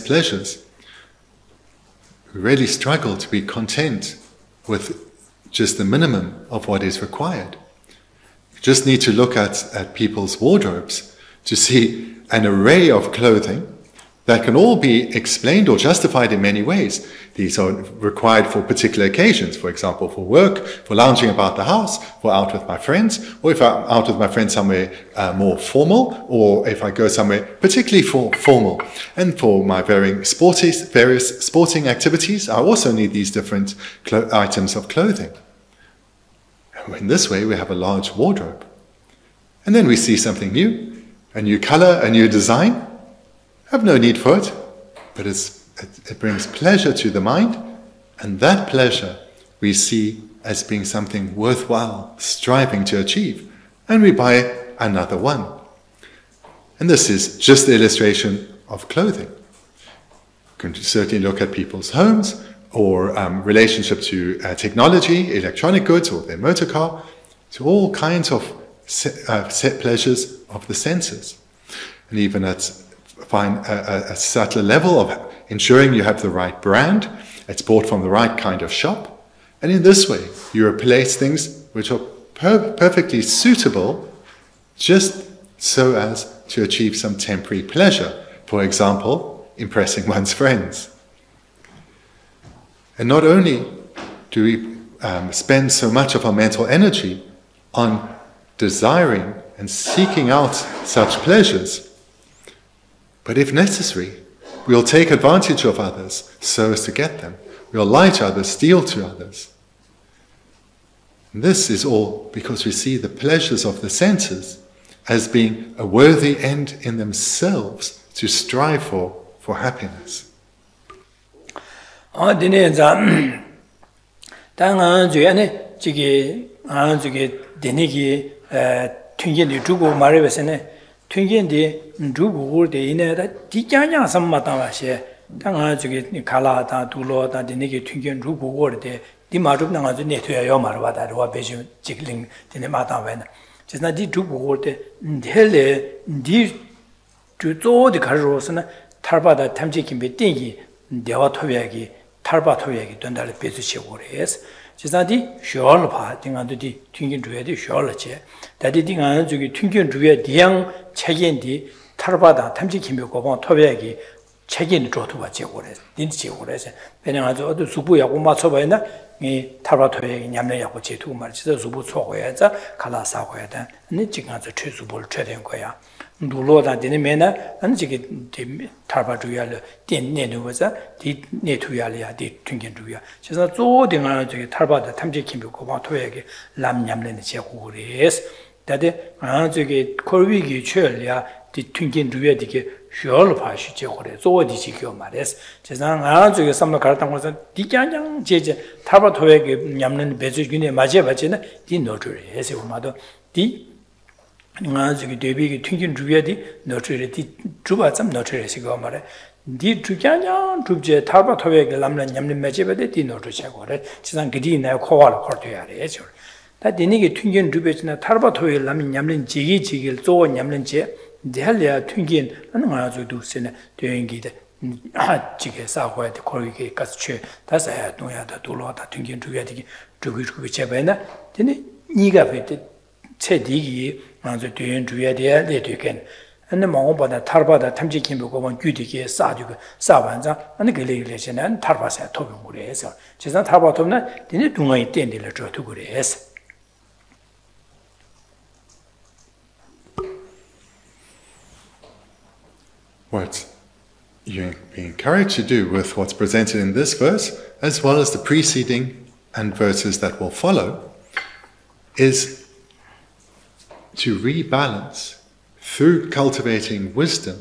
pleasures. We really struggle to be content with just the minimum of what is required. You just need to look at people's wardrobes to see an array of clothing that can all be explained or justified in many ways. These are required for particular occasions, for example, for work, for lounging about the house, for out with my friends, or if I'm out with my friends somewhere more formal, or if I go somewhere particularly for formal. And for my various sporting activities, I also need these different items of clothing. And in this way, we have a large wardrobe. And then we see something new, a new color, a new design. I have no need for it, but it brings pleasure to the mind, and that pleasure we see as being something worthwhile striving to achieve, and we buy another one. And this is just the illustration of clothing. You can certainly look at people's homes or relationship to technology, electronic goods, or their motor car, to all kinds of set pleasures of the senses, and even at find a subtler level of ensuring you have the right brand, it's bought from the right kind of shop, and in this way you replace things which are perfectly suitable just so as to achieve some temporary pleasure, for example, impressing one's friends. And not only do we spend so much of our mental energy on desiring and seeking out such pleasures, but if necessary, we'll take advantage of others so as to get them. We'll lie to others, steal to others. And this is all because we see the pleasures of the senses as being a worthy end in themselves to strive for happiness. Tungendi Drugur de Ineda, Tijanya, some Matavashe, Tangazuki, Kalata, Tulota, the Niki Tungen Drugur de, Dimaduna, the Netua Yomarvata, or Bezu, Chickling, the Matavan. Just not the Drugur de Ndele, Ndi Tuto, the Karosana, Tarbata, Tamjikin Betingi, Deotoviagi, Tarbatoviagi, Dundal Pesuchi, Chizadi, Shol Pa, Dingandi, Tinkin Druedi, Sholache, Daddy Dinganzuki, Tinkin Drued, Yang, Chagindi, Tarbada, Tamjikimbo, Tobiagi, Chagin Drotuache, Dinchi, or as Benazo, the Subuya, Umatsobaina, me Tarbatoe, Yamayapoche, too much, the Zubutsoeta, Kalasaqueta, and the Chickens, the Chusubul Chedenkoya. Duloda Dinimena, and Jigit Tarbatuella, Din Nenuza, Di Netualia, Di Tungenduia. She's not so demanded to Tarba, the Tamjikimbo, Toegi, Lam Yamlin, Chekures, that the Anzuki, Korvigi, Chelia, Di Tungenduia, Diki, Shulpa, Chekures, or Dichio Mares. She's an Anzuki, some carton was a Dikan, Jay, Tarba Toegi, Yamlin, Bezugin, Majavacina, Din Notary, as your mother, Di. Nancy Debbie Tinkin Druedi, notoriety, Drubatsam, notoriety Gomare. Did Trukanya, Trubje, Tarbatore, Lamna, Yamni Majaba, did not to check or it, Chisankidina, Koala, Cortoya. That the nigger Tinkin Drubet, Tarbatore, Lamin, Yamlin, Jiggy, Jigil, Zo, Yamlin, Jay, Delia, Tinkin, and Nancy Dusin, doing it, Jigasa, where the Corrigate Castre, that's I had no other Dulota, Tinkin Druedi, Drubichebena, then it nigavited, said Diggy. And the Mahobana Tarba, the Tamji Kimbo, and Gudiki, Sadu, Savanza, and the Gilation and Tarbas at Tobin. She's not Tarbatona, didn't do my ten letter to Gures. What you're being encouraged to do with what's presented in this verse, as well as the preceding and verses that will follow, is to rebalance, through cultivating wisdom,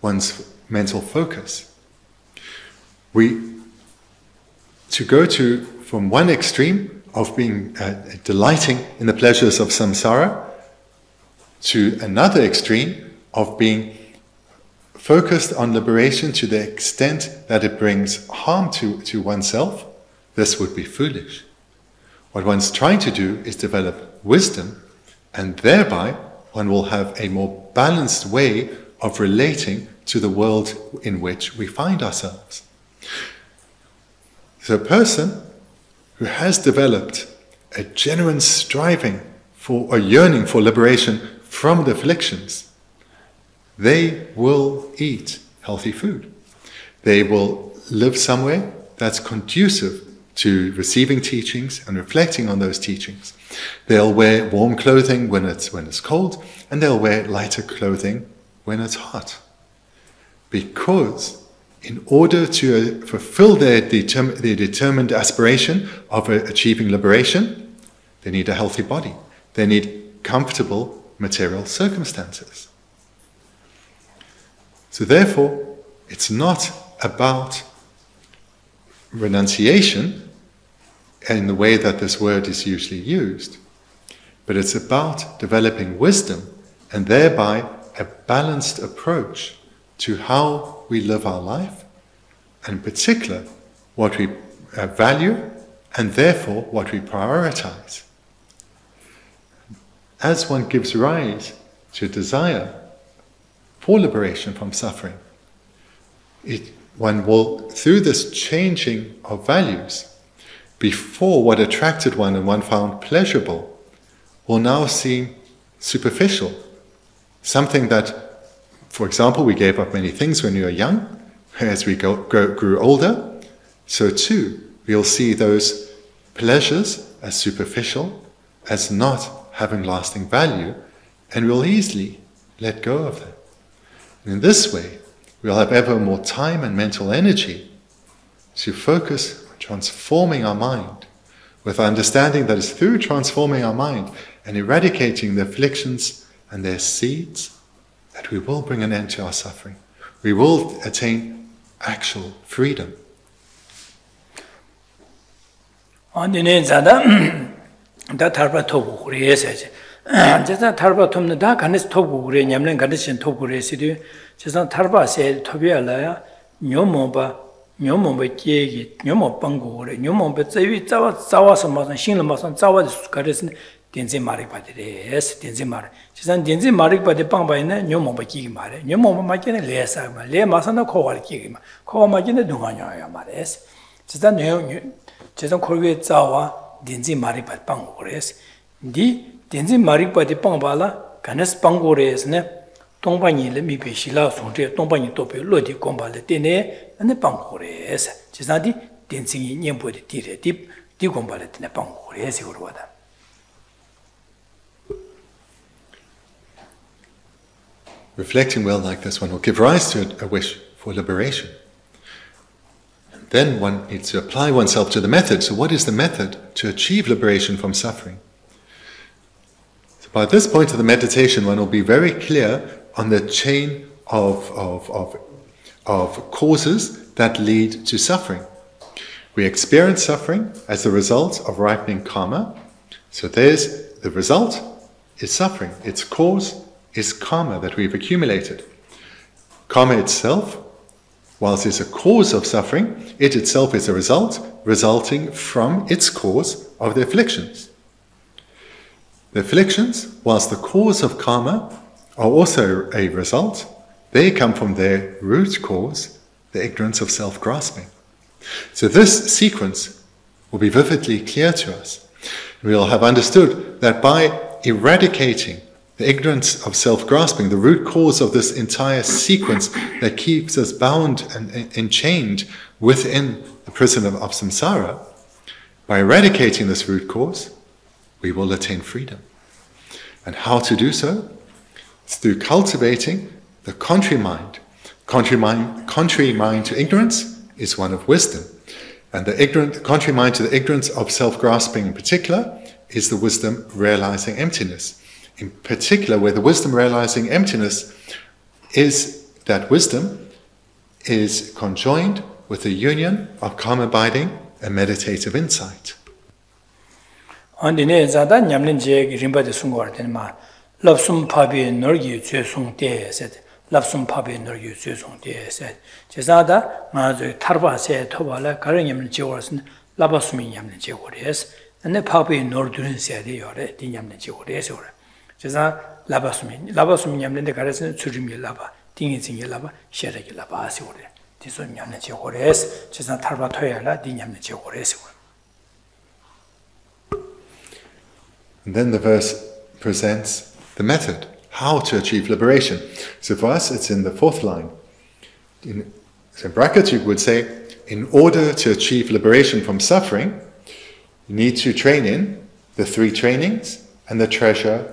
one's mental focus. To go to from one extreme of being delighting in the pleasures of samsara, to another extreme of being focused on liberation to the extent that it brings harm to oneself, this would be foolish. What one's trying to do is develop wisdom, and thereby one will have a more balanced way of relating to the world in which we find ourselves. So a person who has developed a genuine striving for or yearning for liberation from the afflictions, they will eat healthy food. They will live somewhere that's conducive to receiving teachings and reflecting on those teachings. They'll wear warm clothing when it's cold, and they'll wear lighter clothing when it's hot. Because in order to fulfill their determined aspiration of achieving liberation, they need a healthy body. They need comfortable material circumstances. So therefore, it's not about renunciation in the way that this word is usually used, but it's about developing wisdom and thereby a balanced approach to how we live our life, and in particular what we value and therefore what we prioritize. As one gives rise to a desire for liberation from suffering, one will, through this changing of values, before what attracted one and one found pleasurable will now seem superficial. Something that, for example, we gave up many things when we were young. As we grew older, so too we'll see those pleasures as superficial, as not having lasting value, and we'll easily let go of them. And in this way, we'll have ever more time and mental energy to focus transforming our mind, with understanding that it's through transforming our mind and eradicating the afflictions and their seeds that we will bring an end to our suffering. We will attain actual freedom. Nyomombe Kegi, Nyomopangore, Nyomombe, Zawasamasan, Shinamasan, Zawas, Garrison, Dinzi Maripati, yes, Dinzi Mar. She's on Dinzi Maripati Pambaina, Nyomombe Kigmare, Nyomoma Makin, Lesa, Lea Masana Koa Kigma, Koa Magina Dunganyamares. She's done Chesong Korwe Zawa, Denzi Maripad Pangores, Di Denzi Maripadi Pangbala, Ganes Pangores, Ne, Tongpani Lemipe Shila, Sonte, Tongpani Topi, Lodi Combala Tene, and the Pangores, Chesadi, Denzi Niempo de Tire Dip, Di Combala Tene Pangores, Urwada. Reflecting well like this, one will give rise to a wish for liberation. Then one needs to apply oneself to the method. So what is the method to achieve liberation from suffering? So by this point of the meditation, one will be very clear on the chain of causes that lead to suffering. We experience suffering as the result of ripening karma. So there's the result is suffering. Its cause is karma that we've accumulated. Karma itself, whilst it's a cause of suffering, it itself is a result, resulting from its cause of the afflictions. The afflictions, whilst the cause of karma, are also a result. They come from their root cause, the ignorance of self-grasping. So this sequence will be vividly clear to us. We'll have understood that by eradicating the ignorance of self-grasping, the root cause of this entire sequence that keeps us bound and enchained within the prison of samsara, by eradicating this root cause, we will attain freedom. And how to do so? It's through cultivating the contrary mind. Contrary mind to ignorance is one of wisdom. And the contrary mind to the ignorance of self-grasping in particular is the wisdom realizing emptiness. In particular, where the wisdom realizing emptiness is that wisdom is conjoined with the union of calm-abiding and meditative insight. Chesa labasumi yamne de garesen churimi laba dingi zingi laba sheregi laba asore tiso yamne chegores chesa tarba toyala din yamne chegores. And then the verse presents the method how to achieve liberation. So for us it's in the fourth line. In brackets you would say, in order to achieve liberation from suffering, you need to train in the three trainings and the treasure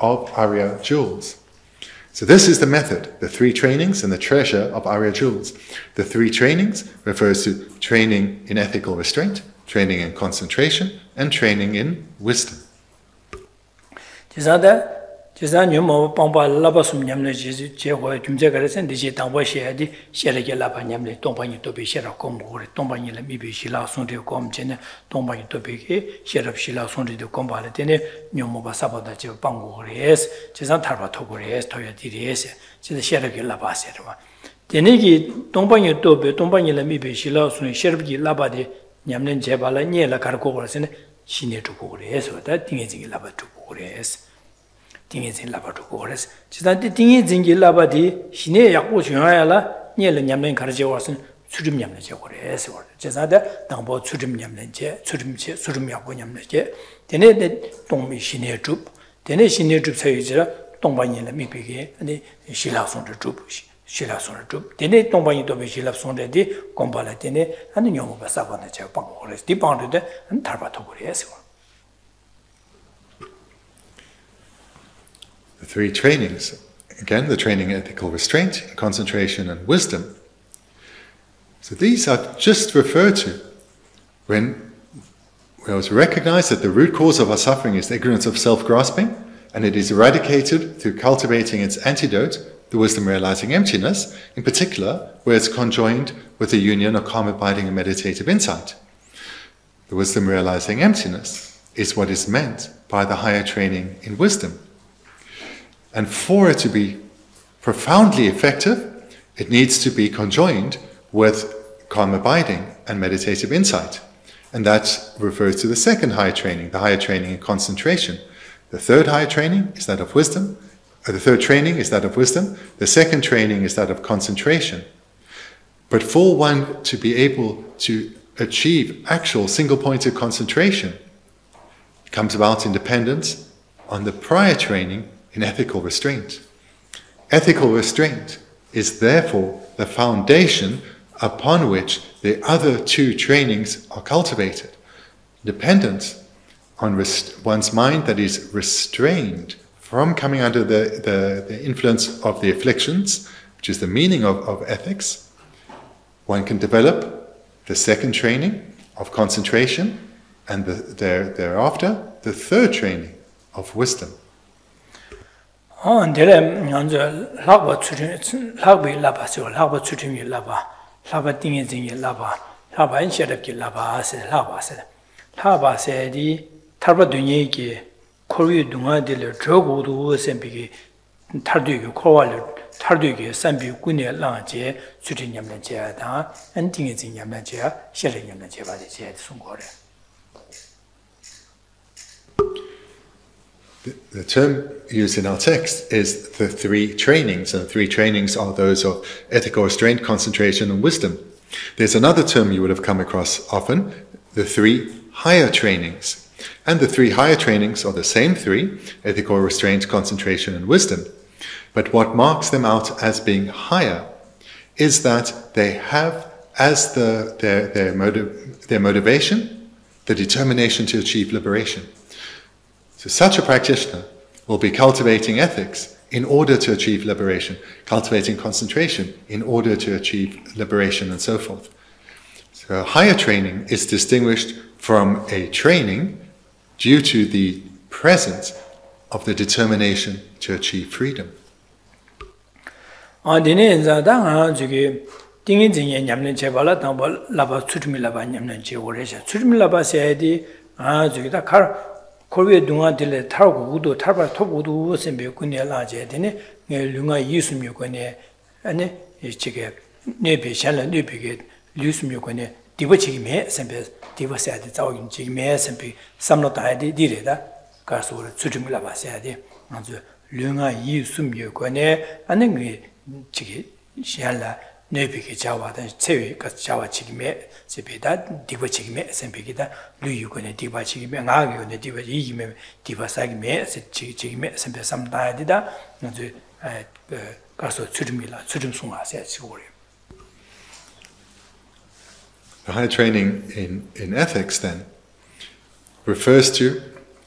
of Arya jewels. So this is the method, the three trainings and the treasure of Arya jewels. The three trainings refers to training in ethical restraint, training in concentration, and training in wisdom. The three trainings, again, the training in ethical restraint, concentration and wisdom. So these are just referred to when we always recognize that the root cause of our suffering is the ignorance of self-grasping, and it is eradicated through cultivating its antidote, the wisdom realizing emptiness, in particular where it's conjoined with the union of calm-abiding and meditative insight. The wisdom realizing emptiness is what is meant by the higher training in wisdom. And for it to be profoundly effective, it needs to be conjoined with calm-abiding and meditative insight. And that refers to the second higher training, the higher training in concentration. The third higher training is that of wisdom. The third training is that of wisdom. The second training is that of concentration. But for one to be able to achieve actual single points of concentration, it comes about in dependence on the prior training in ethical restraint. Ethical restraint is therefore the foundation upon which the other two trainings are cultivated. Dependence on one's mind that is restrained from coming under the influence of the afflictions, which is the meaning of ethics. One can develop the second training of concentration, and thereafter the third training of wisdom. The term used in our text is the three trainings, and the three trainings are those of ethical restraint, concentration, and wisdom. There's another term you would have come across often, the three higher trainings. And the three higher trainings are the same three, ethical restraint, concentration, and wisdom. But what marks them out as being higher is that they have as their motivation the determination to achieve liberation. So such a practitioner will be cultivating ethics in order to achieve liberation, cultivating concentration in order to achieve liberation, and so forth. So a higher training is distinguished from a training due to the presence of the determination to achieve freedom. Korea Dunga Dile Targo, Tarba Tobu, Sembe Kunia Laje, Dene, Lunga Yusum Yukone, and Chigab, Nepi Shalla Nupigate, Lusum Yukone, Divachi me, Sempe, Divasad, Chig me, Sempe, Samnotide, Direda, Karsur, Sutumila Vasadi, and Lunga Yusum Yukone, and then Chig Shalla Nupiki Chawa, and Chewi, Kachawa Chigme. That Divachi me, Sempegita, Lu you going to Divachi me, and argue on the Divachi me, Divasag me, said Chig me, Sempe some diadida, and the Casso Sudumila, Sudumsuma said Suri. The higher training in ethics then refers to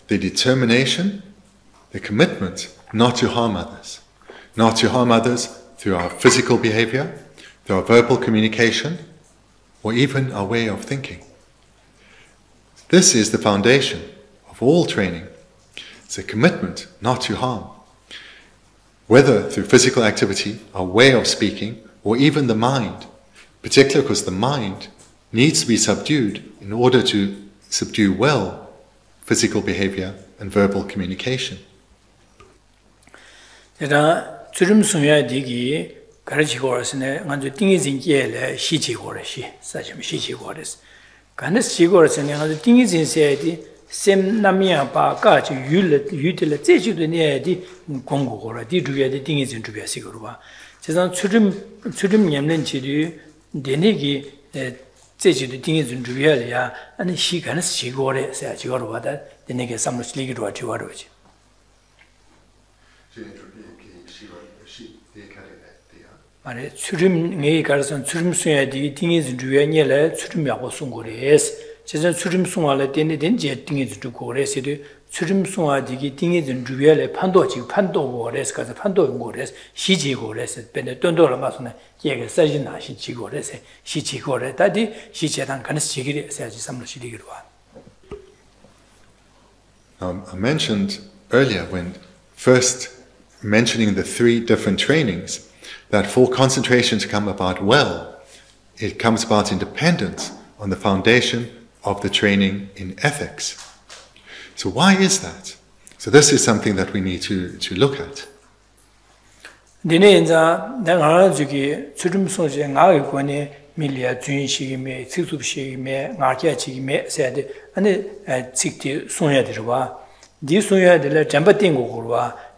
the determination, the commitment not to harm others, not to harm others through our physical behavior, through our verbal communication, or even our way of thinking. This is the foundation of all training. It's a commitment not to harm, whether through physical activity, our way of speaking, or even the mind, particularly because the mind needs to be subdued in order to subdue well physical behavior and verbal communication. Karachi Goras and the thing is in Yale, Shichi Gorashi, such a Shichi Goras. Canis Chigoras and the thing is in Sadi, Sem Namia Paka, utilization to near the Congo or a did the thing is into a Sigurwa. Sasan Sudim Yamlin Chidu, Denigi, the thing is into Yalia, and she canis Chigore, such your water, the nigger some sleek or two others. Surim Nakars and Surim Suya, the thing is Juaniela, Surim Yakosungores, Chesam Surim Suala, then jetting is to Gores, Surim Sua, the thing is in Juele, Pandochi, Pando Gores, Casa Pando Gores, Shiji Gores, Benetondora Masona, Yaga Sajina, Shichi Gores, Shichi Gore, Daddy, Shichatan Kanashigiri, says some Shidigua. I mentioned earlier when first mentioning the three different trainings, that for concentration to come about well, it comes about in dependence on the foundation of the training in ethics. So why is that? So this is something that we need to look at.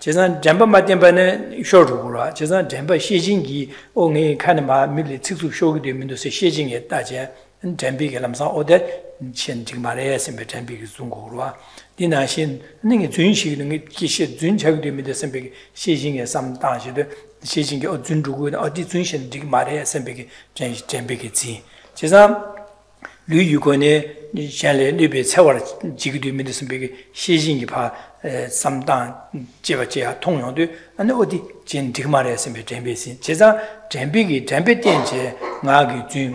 Chesna Jamba Matimbane Shorura, Chesna Jamba Shijingi, only Kanama, Milly Tixu Shogu, Minus Shijing at Daja, Dembig Lamsa Ode, Chen Jigmares and Betambig Zungurua. Dinashin, Ning Zunshi, Kishi Zunchagri Midasambig, Shijing as some Tashi, Shijing or Zundugu, or Dizunshin Digmares and Big Jambigitzi. Chesam Lu Yugone, Shanley, Libby, Tower, Jigdu Midasambig, Shijing Pa, some Dan, Jevachia, Tongyondu, and Odi, Chen Digmares and Betambisi. Chesa, Jambigi, Jambitian. Ngagi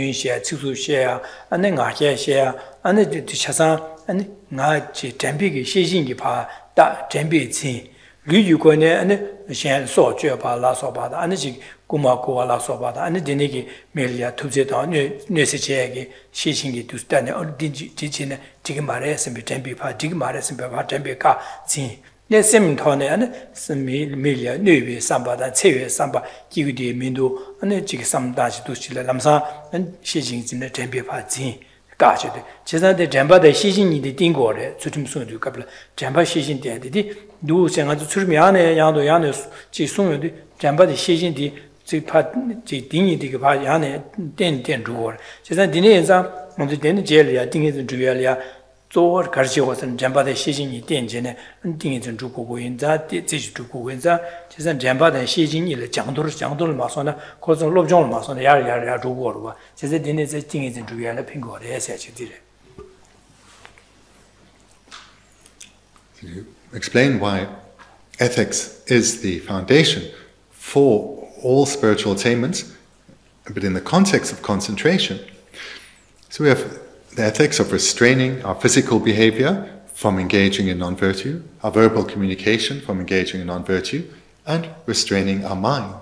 Jun share, Tsu share, and then Nakia share, and the Chasan, and Nachi Tempig, Shijing pa, that Tempi, Lu Yukone, and Shan saw Japa la sobada, and the Gumakoa la sobada, and the Denigi Melia Tuzeta, Nessegi, Shijing to stand or teaching Tigimares and Tempi, Tigimares and Papa Tempica, see. Yes, same tone and some million, new samba, that serious samba, give the mindo, and the chick some dash to Chilamsa, and Shijing's in the temple party. Gotcha. Chesa the Jamba, the Shijing in the Dingo, Sutum soon to couple, Jamba Shijing the entity, do send out to Surmiane, Yando Yanus, Chisum, Jamba the Shijing the Dini de Gapayane, ten drawer. Chesa Dinesa, on the Den Jelia, Dingis and Julia. So, Karshi was and Jamba the Shijing Itenjene, and Dings and Jukuinza, Tish Jukuinza, Tis and Jamba the Shijing, Jandur, Jandur Masona, cause of Lobjon Mason, the area to war. Says the dinner is a thing is in Julia Pingo, as I did it. Explain why ethics is the foundation for all spiritual attainments, but in the context of concentration. So we have the ethics of restraining our physical behavior from engaging in non-virtue, our verbal communication from engaging in non-virtue, and restraining our mind.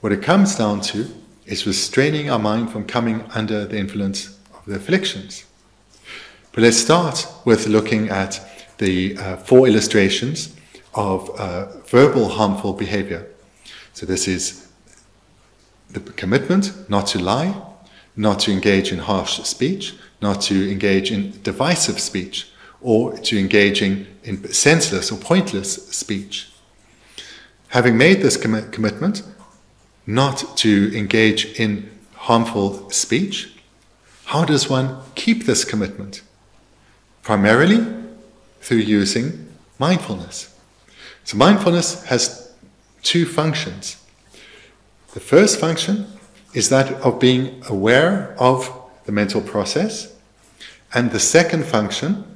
What it comes down to is restraining our mind from coming under the influence of the afflictions. But let's start with looking at the four illustrations of verbal harmful behavior. So this is the commitment not to lie, not to engage in harsh speech, not to engage in divisive speech, or to engaging in senseless or pointless speech. Having made this commitment not to engage in harmful speech, how does one keep this commitment? Primarily through using mindfulness. So mindfulness has two functions. The first function is that of being aware of the mental process. And the second function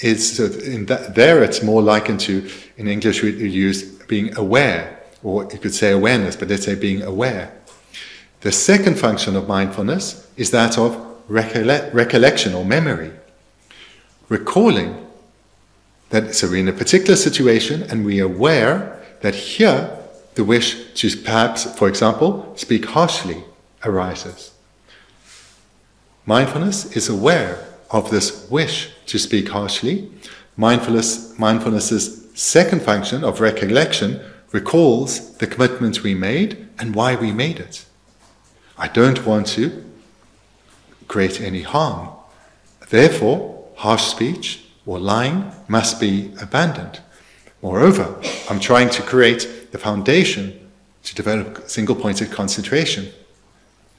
is, in that, there it's more likened to, in English we use being aware, or you could say awareness, but let's say being aware. The second function of mindfulness is that of recollection or memory. Recalling that, so we're in a particular situation and we are aware that here the wish to perhaps, for example, speak harshly arises. Mindfulness is aware of this wish to speak harshly. Mindfulness's second function of recollection recalls the commitment we made and why we made it. I don't want to create any harm. Therefore, harsh speech or lying must be abandoned. Moreover, I'm trying to create the foundation to develop single-pointed concentration.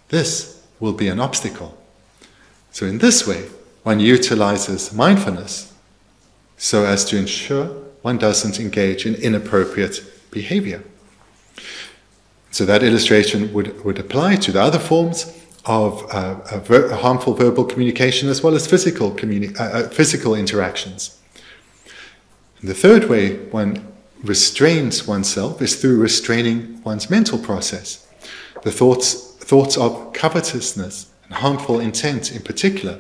This will be an obstacle. So in this way, one utilizes mindfulness so as to ensure one doesn't engage in inappropriate behavior. So that illustration would apply to the other forms of harmful verbal communication as well as physical interactions. And the third way one restrains oneself is through restraining one's mental process. The thoughts of covetousness and harmful intent in particular,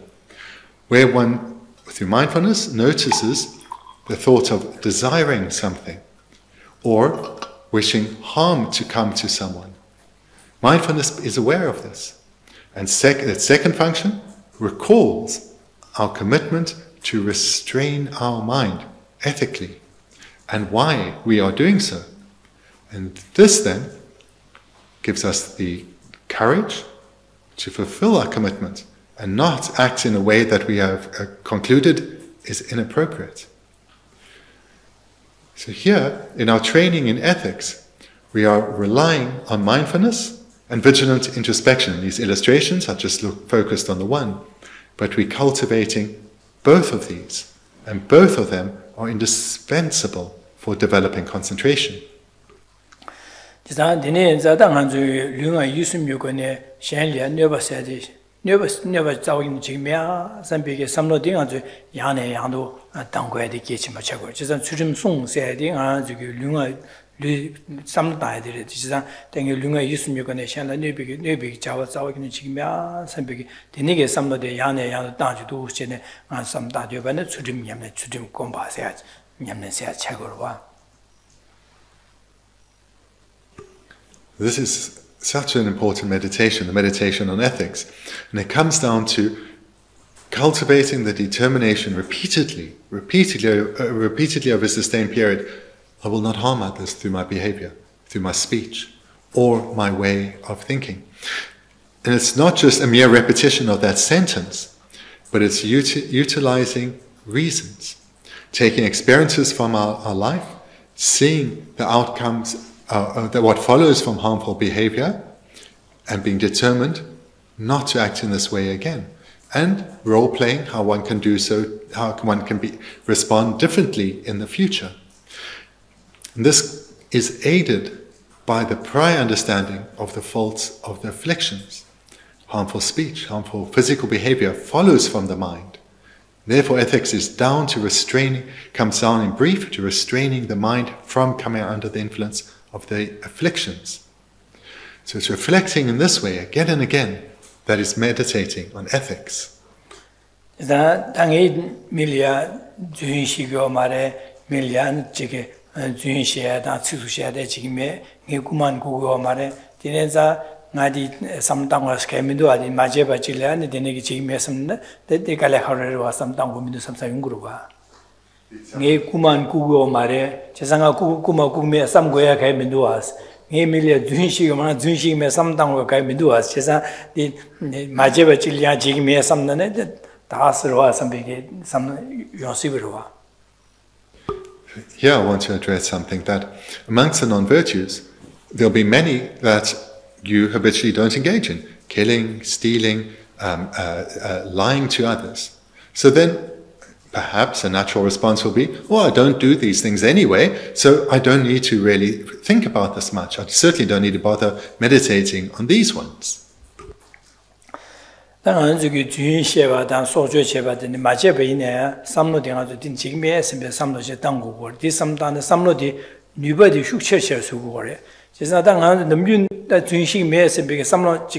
where one, through mindfulness, notices the thought of desiring something or wishing harm to come to someone. Mindfulness is aware of this. And its second function recalls our commitment to restrain our mind ethically and why we are doing so. And this then gives us the courage to fulfill our commitment and not act in a way that we have concluded is inappropriate. So here, in our training in ethics, we are relying on mindfulness And vigilant introspection. These illustrations are just focused on the one, but we're cultivating both of these, and both of them are indispensable for developing concentration. This is such an important meditation, the meditation on ethics, and it comes down to cultivating the determination repeatedly over a sustained period. I will not harm others through my behavior, through my speech, or my way of thinking. And it's not just a mere repetition of that sentence, but it's utilizing reasons, taking experiences from our life, seeing the outcomes, what follows from harmful behavior, and being determined not to act in this way again. And role-playing how one can do so, how one can respond differently in the future. And this is aided by the prior understanding of the faults of the afflictions. Harmful speech, harmful physical behavior follows from the mind. Therefore, ethics is down to restraining, comes down in brief to restraining the mind from coming under the influence of the afflictions. So it's reflecting in this way again and again that is meditating on ethics. Here I want to address something that amongst the non-virtues, there'll be many that you habitually don't engage in. Killing, stealing, lying to others. So then perhaps a natural response will be, well, I don't do these things anyway, so I don't need to really think about this much. I certainly don't need to bother meditating on these ones. So amongst the non-virtues, those that one does not engage in, this is to be recognized and praised. And the reason one doesn't engage in these is because one has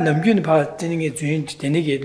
accumulated causes. In this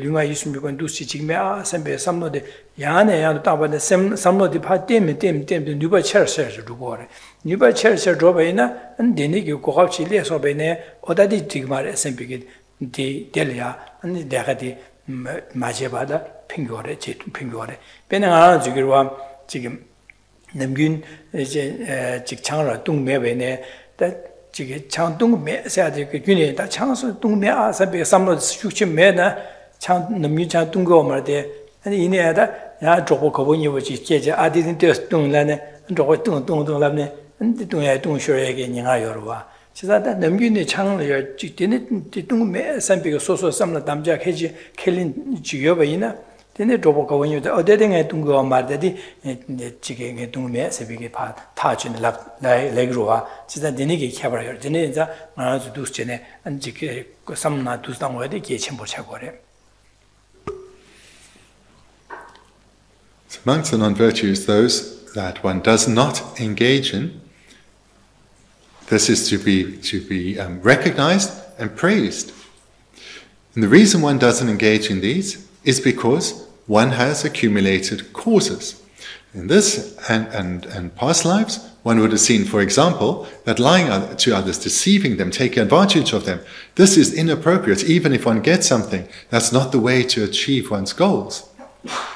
and past lives, one would have seen, for example, that lying to others, deceiving them, taking advantage of them, this is inappropriate, even if one gets something. That's not the way to achieve one's goals.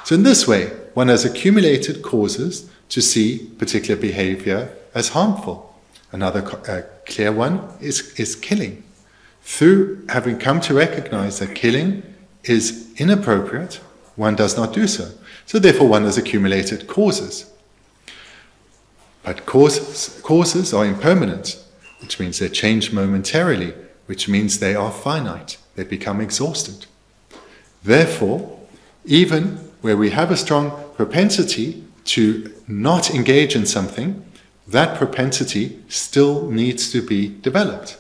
So in this way, one has accumulated causes to see particular behavior as harmful. Another clear one is killing. Through having come to recognize that killing is inappropriate, one does not do so. So therefore one has accumulated causes. But causes are impermanent, which means they change momentarily, which means they are finite, they become exhausted. Therefore, even where we have a strong propensity to not engage in something, that propensity still needs to be developed.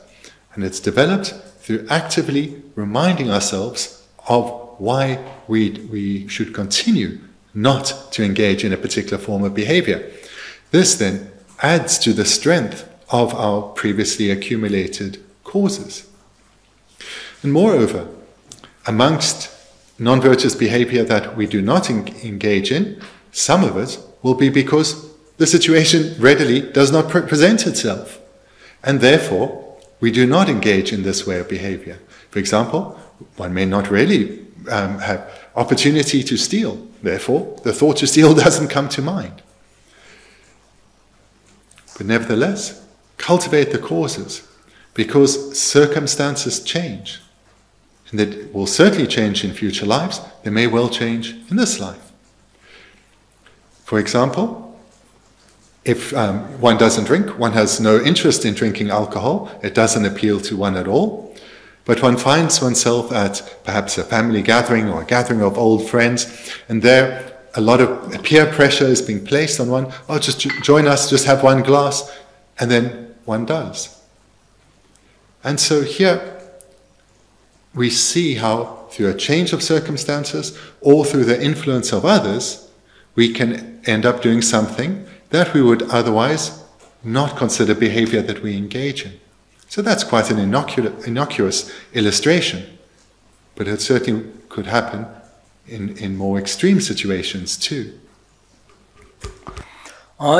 And it's developed through actively reminding ourselves of why we should continue not to engage in a particular form of behavior. This then adds to the strength of our previously accumulated causes. And moreover, amongst non-virtuous behavior that we do not engage in, some of it will be because the situation readily does not present itself. And therefore, we do not engage in this way of behavior. For example, one may not really have opportunity to steal. Therefore, the thought to steal doesn't come to mind. But nevertheless, cultivate the causes, because circumstances change. And they will certainly change in future lives. They may well change in this life. For example, if one doesn't drink, one has no interest in drinking alcohol, it doesn't appeal to one at all. But one finds oneself at perhaps a family gathering or a gathering of old friends, and there a lot of peer pressure is being placed on one. Oh, just join us, just have one glass. And then one does. And so here we see how through a change of circumstances or through the influence of others, we can end up doing something that we would otherwise not consider behavior that we engage in. So that's quite an innocuous illustration, but it certainly could happen in more extreme situations too. This meditation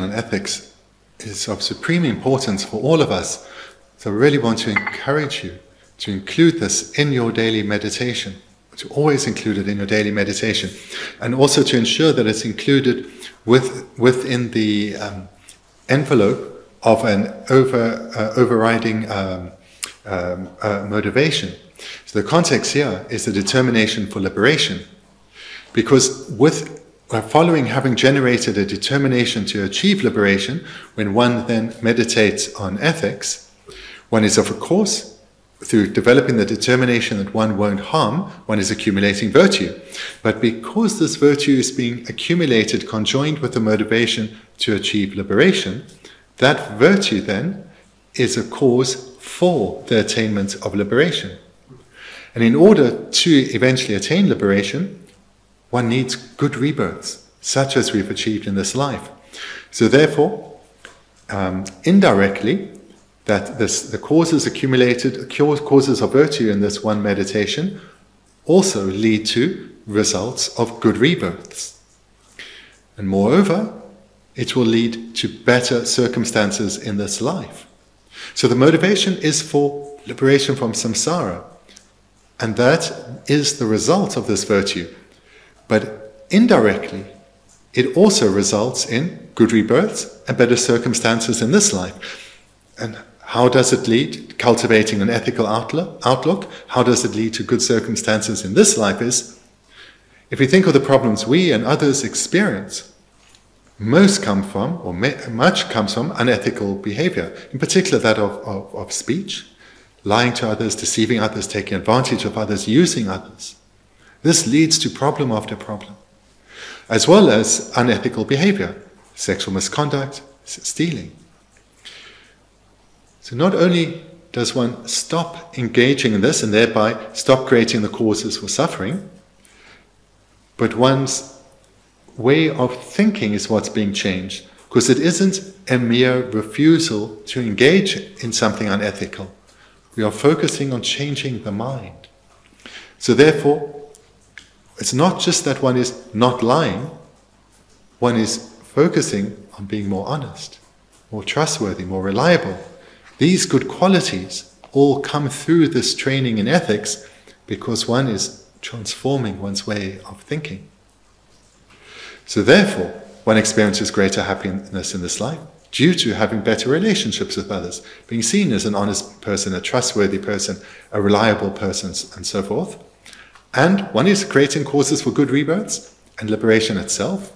on ethics is of supreme importance for all of us. So I really want to encourage you to include this in your daily meditation, to always include it in your daily meditation, and also to ensure that it's included within the envelope of an overriding motivation. So the context here is the determination for liberation, because with following having generated a determination to achieve liberation, when one then meditates on ethics, one is of course, through developing the determination that one won't harm, one is accumulating virtue. But because this virtue is being accumulated conjoined with the motivation to achieve liberation, that virtue then is a cause for the attainment of liberation. And in order to eventually attain liberation, one needs good rebirths, such as we've achieved in this life. So therefore, indirectly, the causes accumulated, causes of virtue in this one meditation also lead to results of good rebirths. And moreover, it will lead to better circumstances in this life. So the motivation is for liberation from samsara, and that is the result of this virtue. But indirectly, it also results in good rebirths and better circumstances in this life. And how does it lead? Cultivating an ethical outlook, how does it lead to good circumstances in this life is, if we think of the problems we and others experience, most come from, or much comes from, unethical behavior, in particular that of speech, lying to others, deceiving others, taking advantage of others, using others. This leads to problem after problem, as well as unethical behavior, sexual misconduct, stealing. So not only does one stop engaging in this and thereby stop creating the causes for suffering, but one's way of thinking is what's being changed, because it isn't a mere refusal to engage in something unethical. We are focusing on changing the mind. So therefore, it's not just that one is not lying, one is focusing on being more honest, more trustworthy, more reliable. These good qualities all come through this training in ethics, because one is transforming one's way of thinking. So therefore, one experiences greater happiness in this life due to having better relationships with others, being seen as an honest person, a trustworthy person, a reliable person, and so forth. And one is creating causes for good rebirths and liberation itself.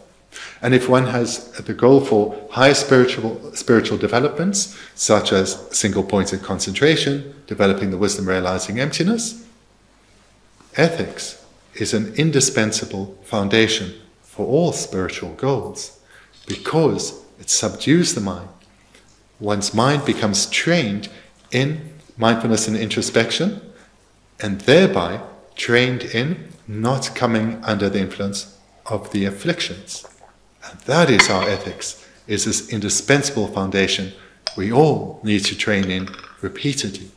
And if one has the goal for higher spiritual developments, such as single-pointed concentration, developing the wisdom, realizing emptiness, ethics is an indispensable foundation for all spiritual goals, because it subdues the mind. One's mind becomes trained in mindfulness and introspection, and thereby trained in not coming under the influence of the afflictions. And that is our ethics, is this indispensable foundation we all need to train in repeatedly.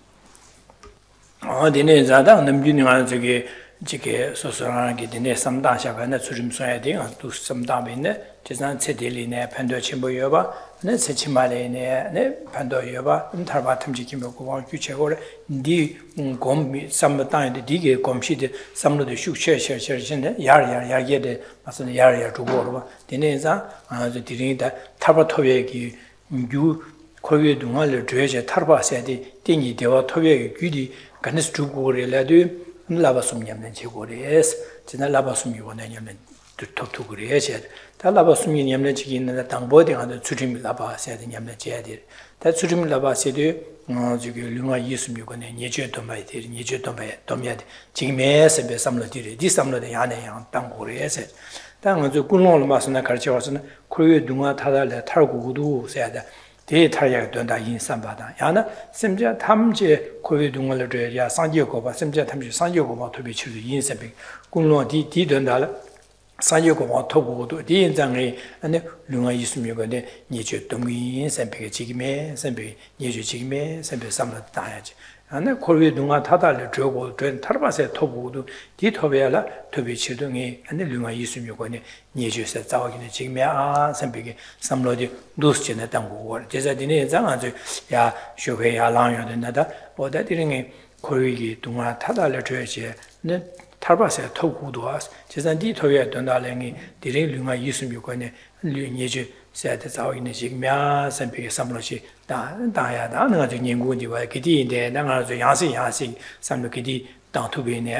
Tarpa se toku duas, chisan di toya dunda lengi, diri lunga yusum yukone, lu niji said the Zao in the Jigmia, some people samlochi, Daya, Dana, the Ningundi, Kitty, the Nanga, the Yansi, Yansi, some kitty, down to be near,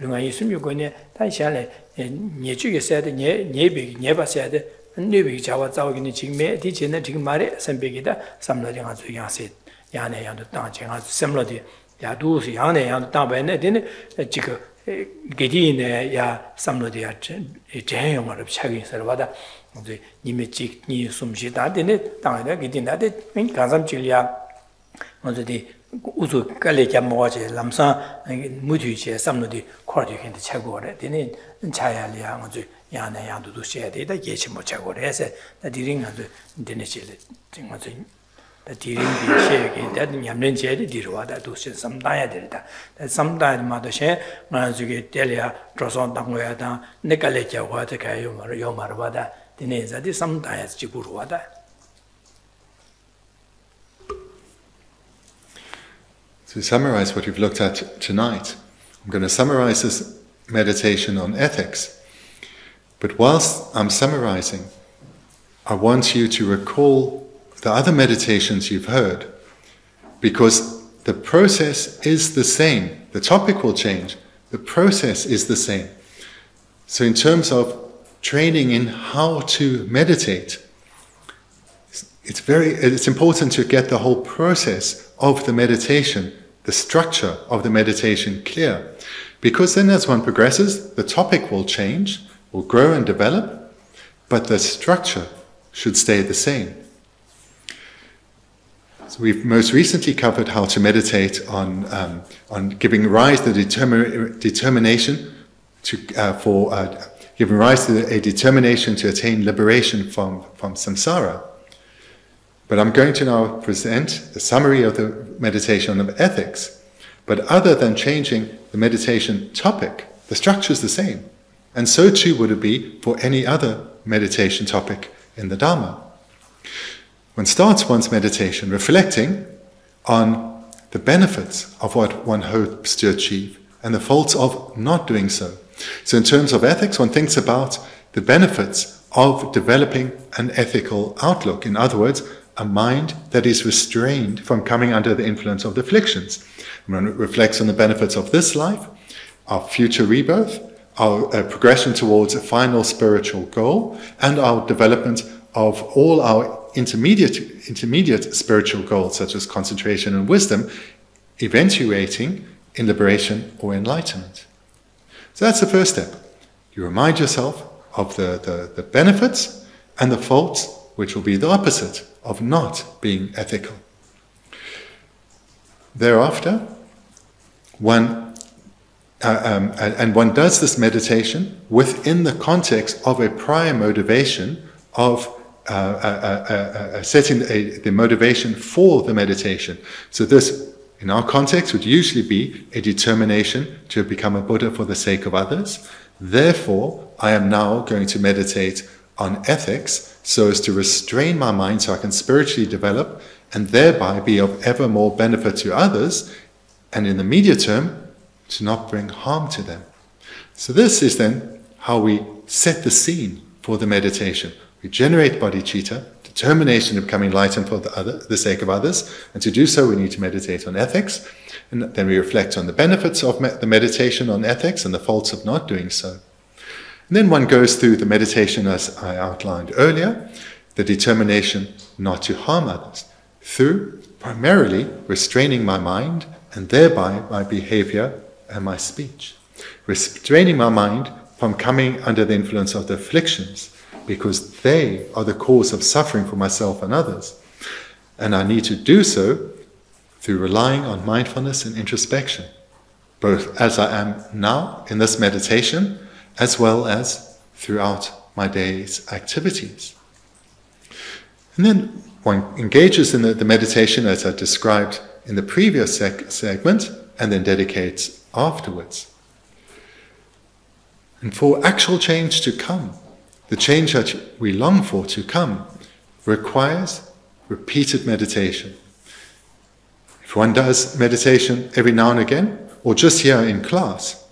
Lunga yusum yukone, Taishale, and Nichi said, Nebi, never said, Nubi Jawa Zao in the Jigme, teaching the Jigmari, some bigita, some lodging as the Yansi, Yane and the Tanching as some lodging, Yadu, Yane and the Tambane, then a chicker. Gedine, ya, some of the jam or of Chagrin Salvada, the Nimechik, Ni Sumjita, didn't it? Dana, getting at it, in Kazam Chilia, on the Uzu Kalika Moche, Lamsa, and Mutuche, some of the Kordik in the Chagore, didn't it? And Chayalia on the Yana Yandu to share the Yeshimo Chagore, the dealing of the Denichil, the dealing being shaken, that Yamin Jedi did what I do some diet. That sometimes Mother Share, Manzuke, Delia, Droson, Tangueta, Nicalecha, Watakayo, Yomarvada, the names that is sometimes Chiburwada. To summarize what you've looked at tonight, I'm going to summarize this meditation on ethics. But whilst I'm summarizing, I want you to recall the other meditations you've heard, because the process is the same. The topic will change. The process is the same. So in terms of training in how to meditate, it's important to get the whole process of the meditation, the structure of the meditation clear. Because then as one progresses, the topic will change, will grow and develop, but the structure should stay the same. So we've most recently covered how to meditate on giving rise to a determination to attain liberation from samsara. But I'm going to now present a summary of the meditation of ethics. But other than changing the meditation topic, the structure is the same, and so too would it be for any other meditation topic in the Dharma. One starts one's meditation reflecting on the benefits of what one hopes to achieve and the faults of not doing so. So in terms of ethics, one thinks about the benefits of developing an ethical outlook. In other words, a mind that is restrained from coming under the influence of the afflictions. One reflects on the benefits of this life, our future rebirth, our progression towards a final spiritual goal, and our development of all our intermediate spiritual goals, such as concentration and wisdom, eventuating in liberation or enlightenment. So that's the first step. You remind yourself of the benefits and the faults, which will be the opposite of not being ethical. Thereafter, one does this meditation within the context of a prior motivation of setting the motivation for the meditation. So this, in our context, would usually be a determination to become a Buddha for the sake of others. Therefore, I am now going to meditate on ethics so as to restrain my mind so I can spiritually develop and thereby be of ever more benefit to others, and in the medium term, to not bring harm to them. So this is then how we set the scene for the meditation. We generate bodhicitta, determination to become enlightened for the sake of others, and to do so we need to meditate on ethics, and then we reflect on the benefits of the meditation on ethics and the faults of not doing so. And then one goes through the meditation as I outlined earlier, the determination not to harm others, through primarily restraining my mind and thereby my behavior and my speech. Restraining my mind from coming under the influence of the afflictions, because they are the cause of suffering for myself and others. And I need to do so through relying on mindfulness and introspection, both as I am now in this meditation, as well as throughout my day's activities. And then one engages in the meditation as I described in the previous segment, and then dedicates afterwards. And for actual change to come, the change that we long for to come requires repeated meditation. If one does meditation every now and again, or just here in class,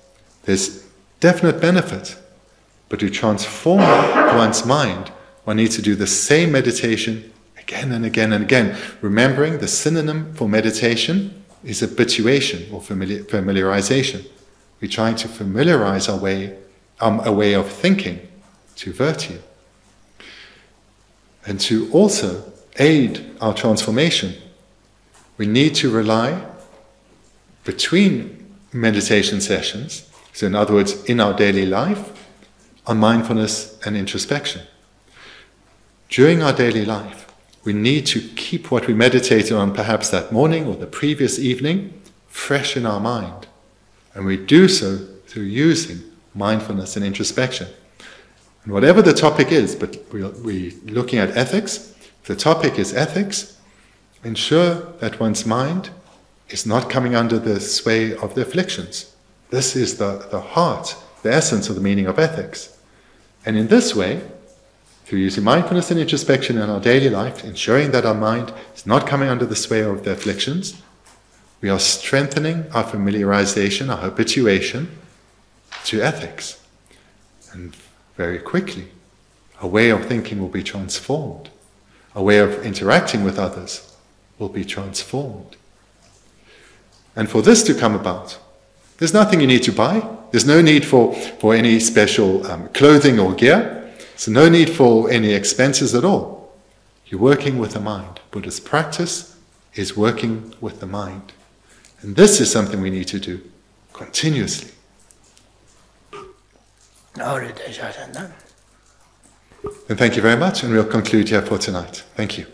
there's definite benefit. But to transform one's mind, one needs to do the same meditation again and again and again. Remembering the synonym for meditation is habituation or familiarization. We try to familiarize our way of thinking to virtue. And to also aid our transformation, we need to rely between meditation sessions, so in other words, in our daily life, on mindfulness and introspection. During our daily life, we need to keep what we meditated on perhaps that morning or the previous evening fresh in our mind. And we do so through using mindfulness and introspection. And whatever the topic is, but we're looking at ethics, if the topic is ethics, ensure that one's mind is not coming under the sway of the afflictions. This is the heart, the essence of the meaning of ethics. And in this way, through using mindfulness and introspection in our daily life, ensuring that our mind is not coming under the sway of the afflictions, we are strengthening our familiarization, our habituation to ethics. And very quickly, our way of thinking will be transformed. Our way of interacting with others will be transformed. And for this to come about, there's nothing you need to buy. There's no need for any special clothing or gear. There's no need for any expenses at all. You're working with the mind. Buddha's practice is working with the mind. And this is something we need to do continuously. And thank you very much, and we'll conclude here for tonight. Thank you.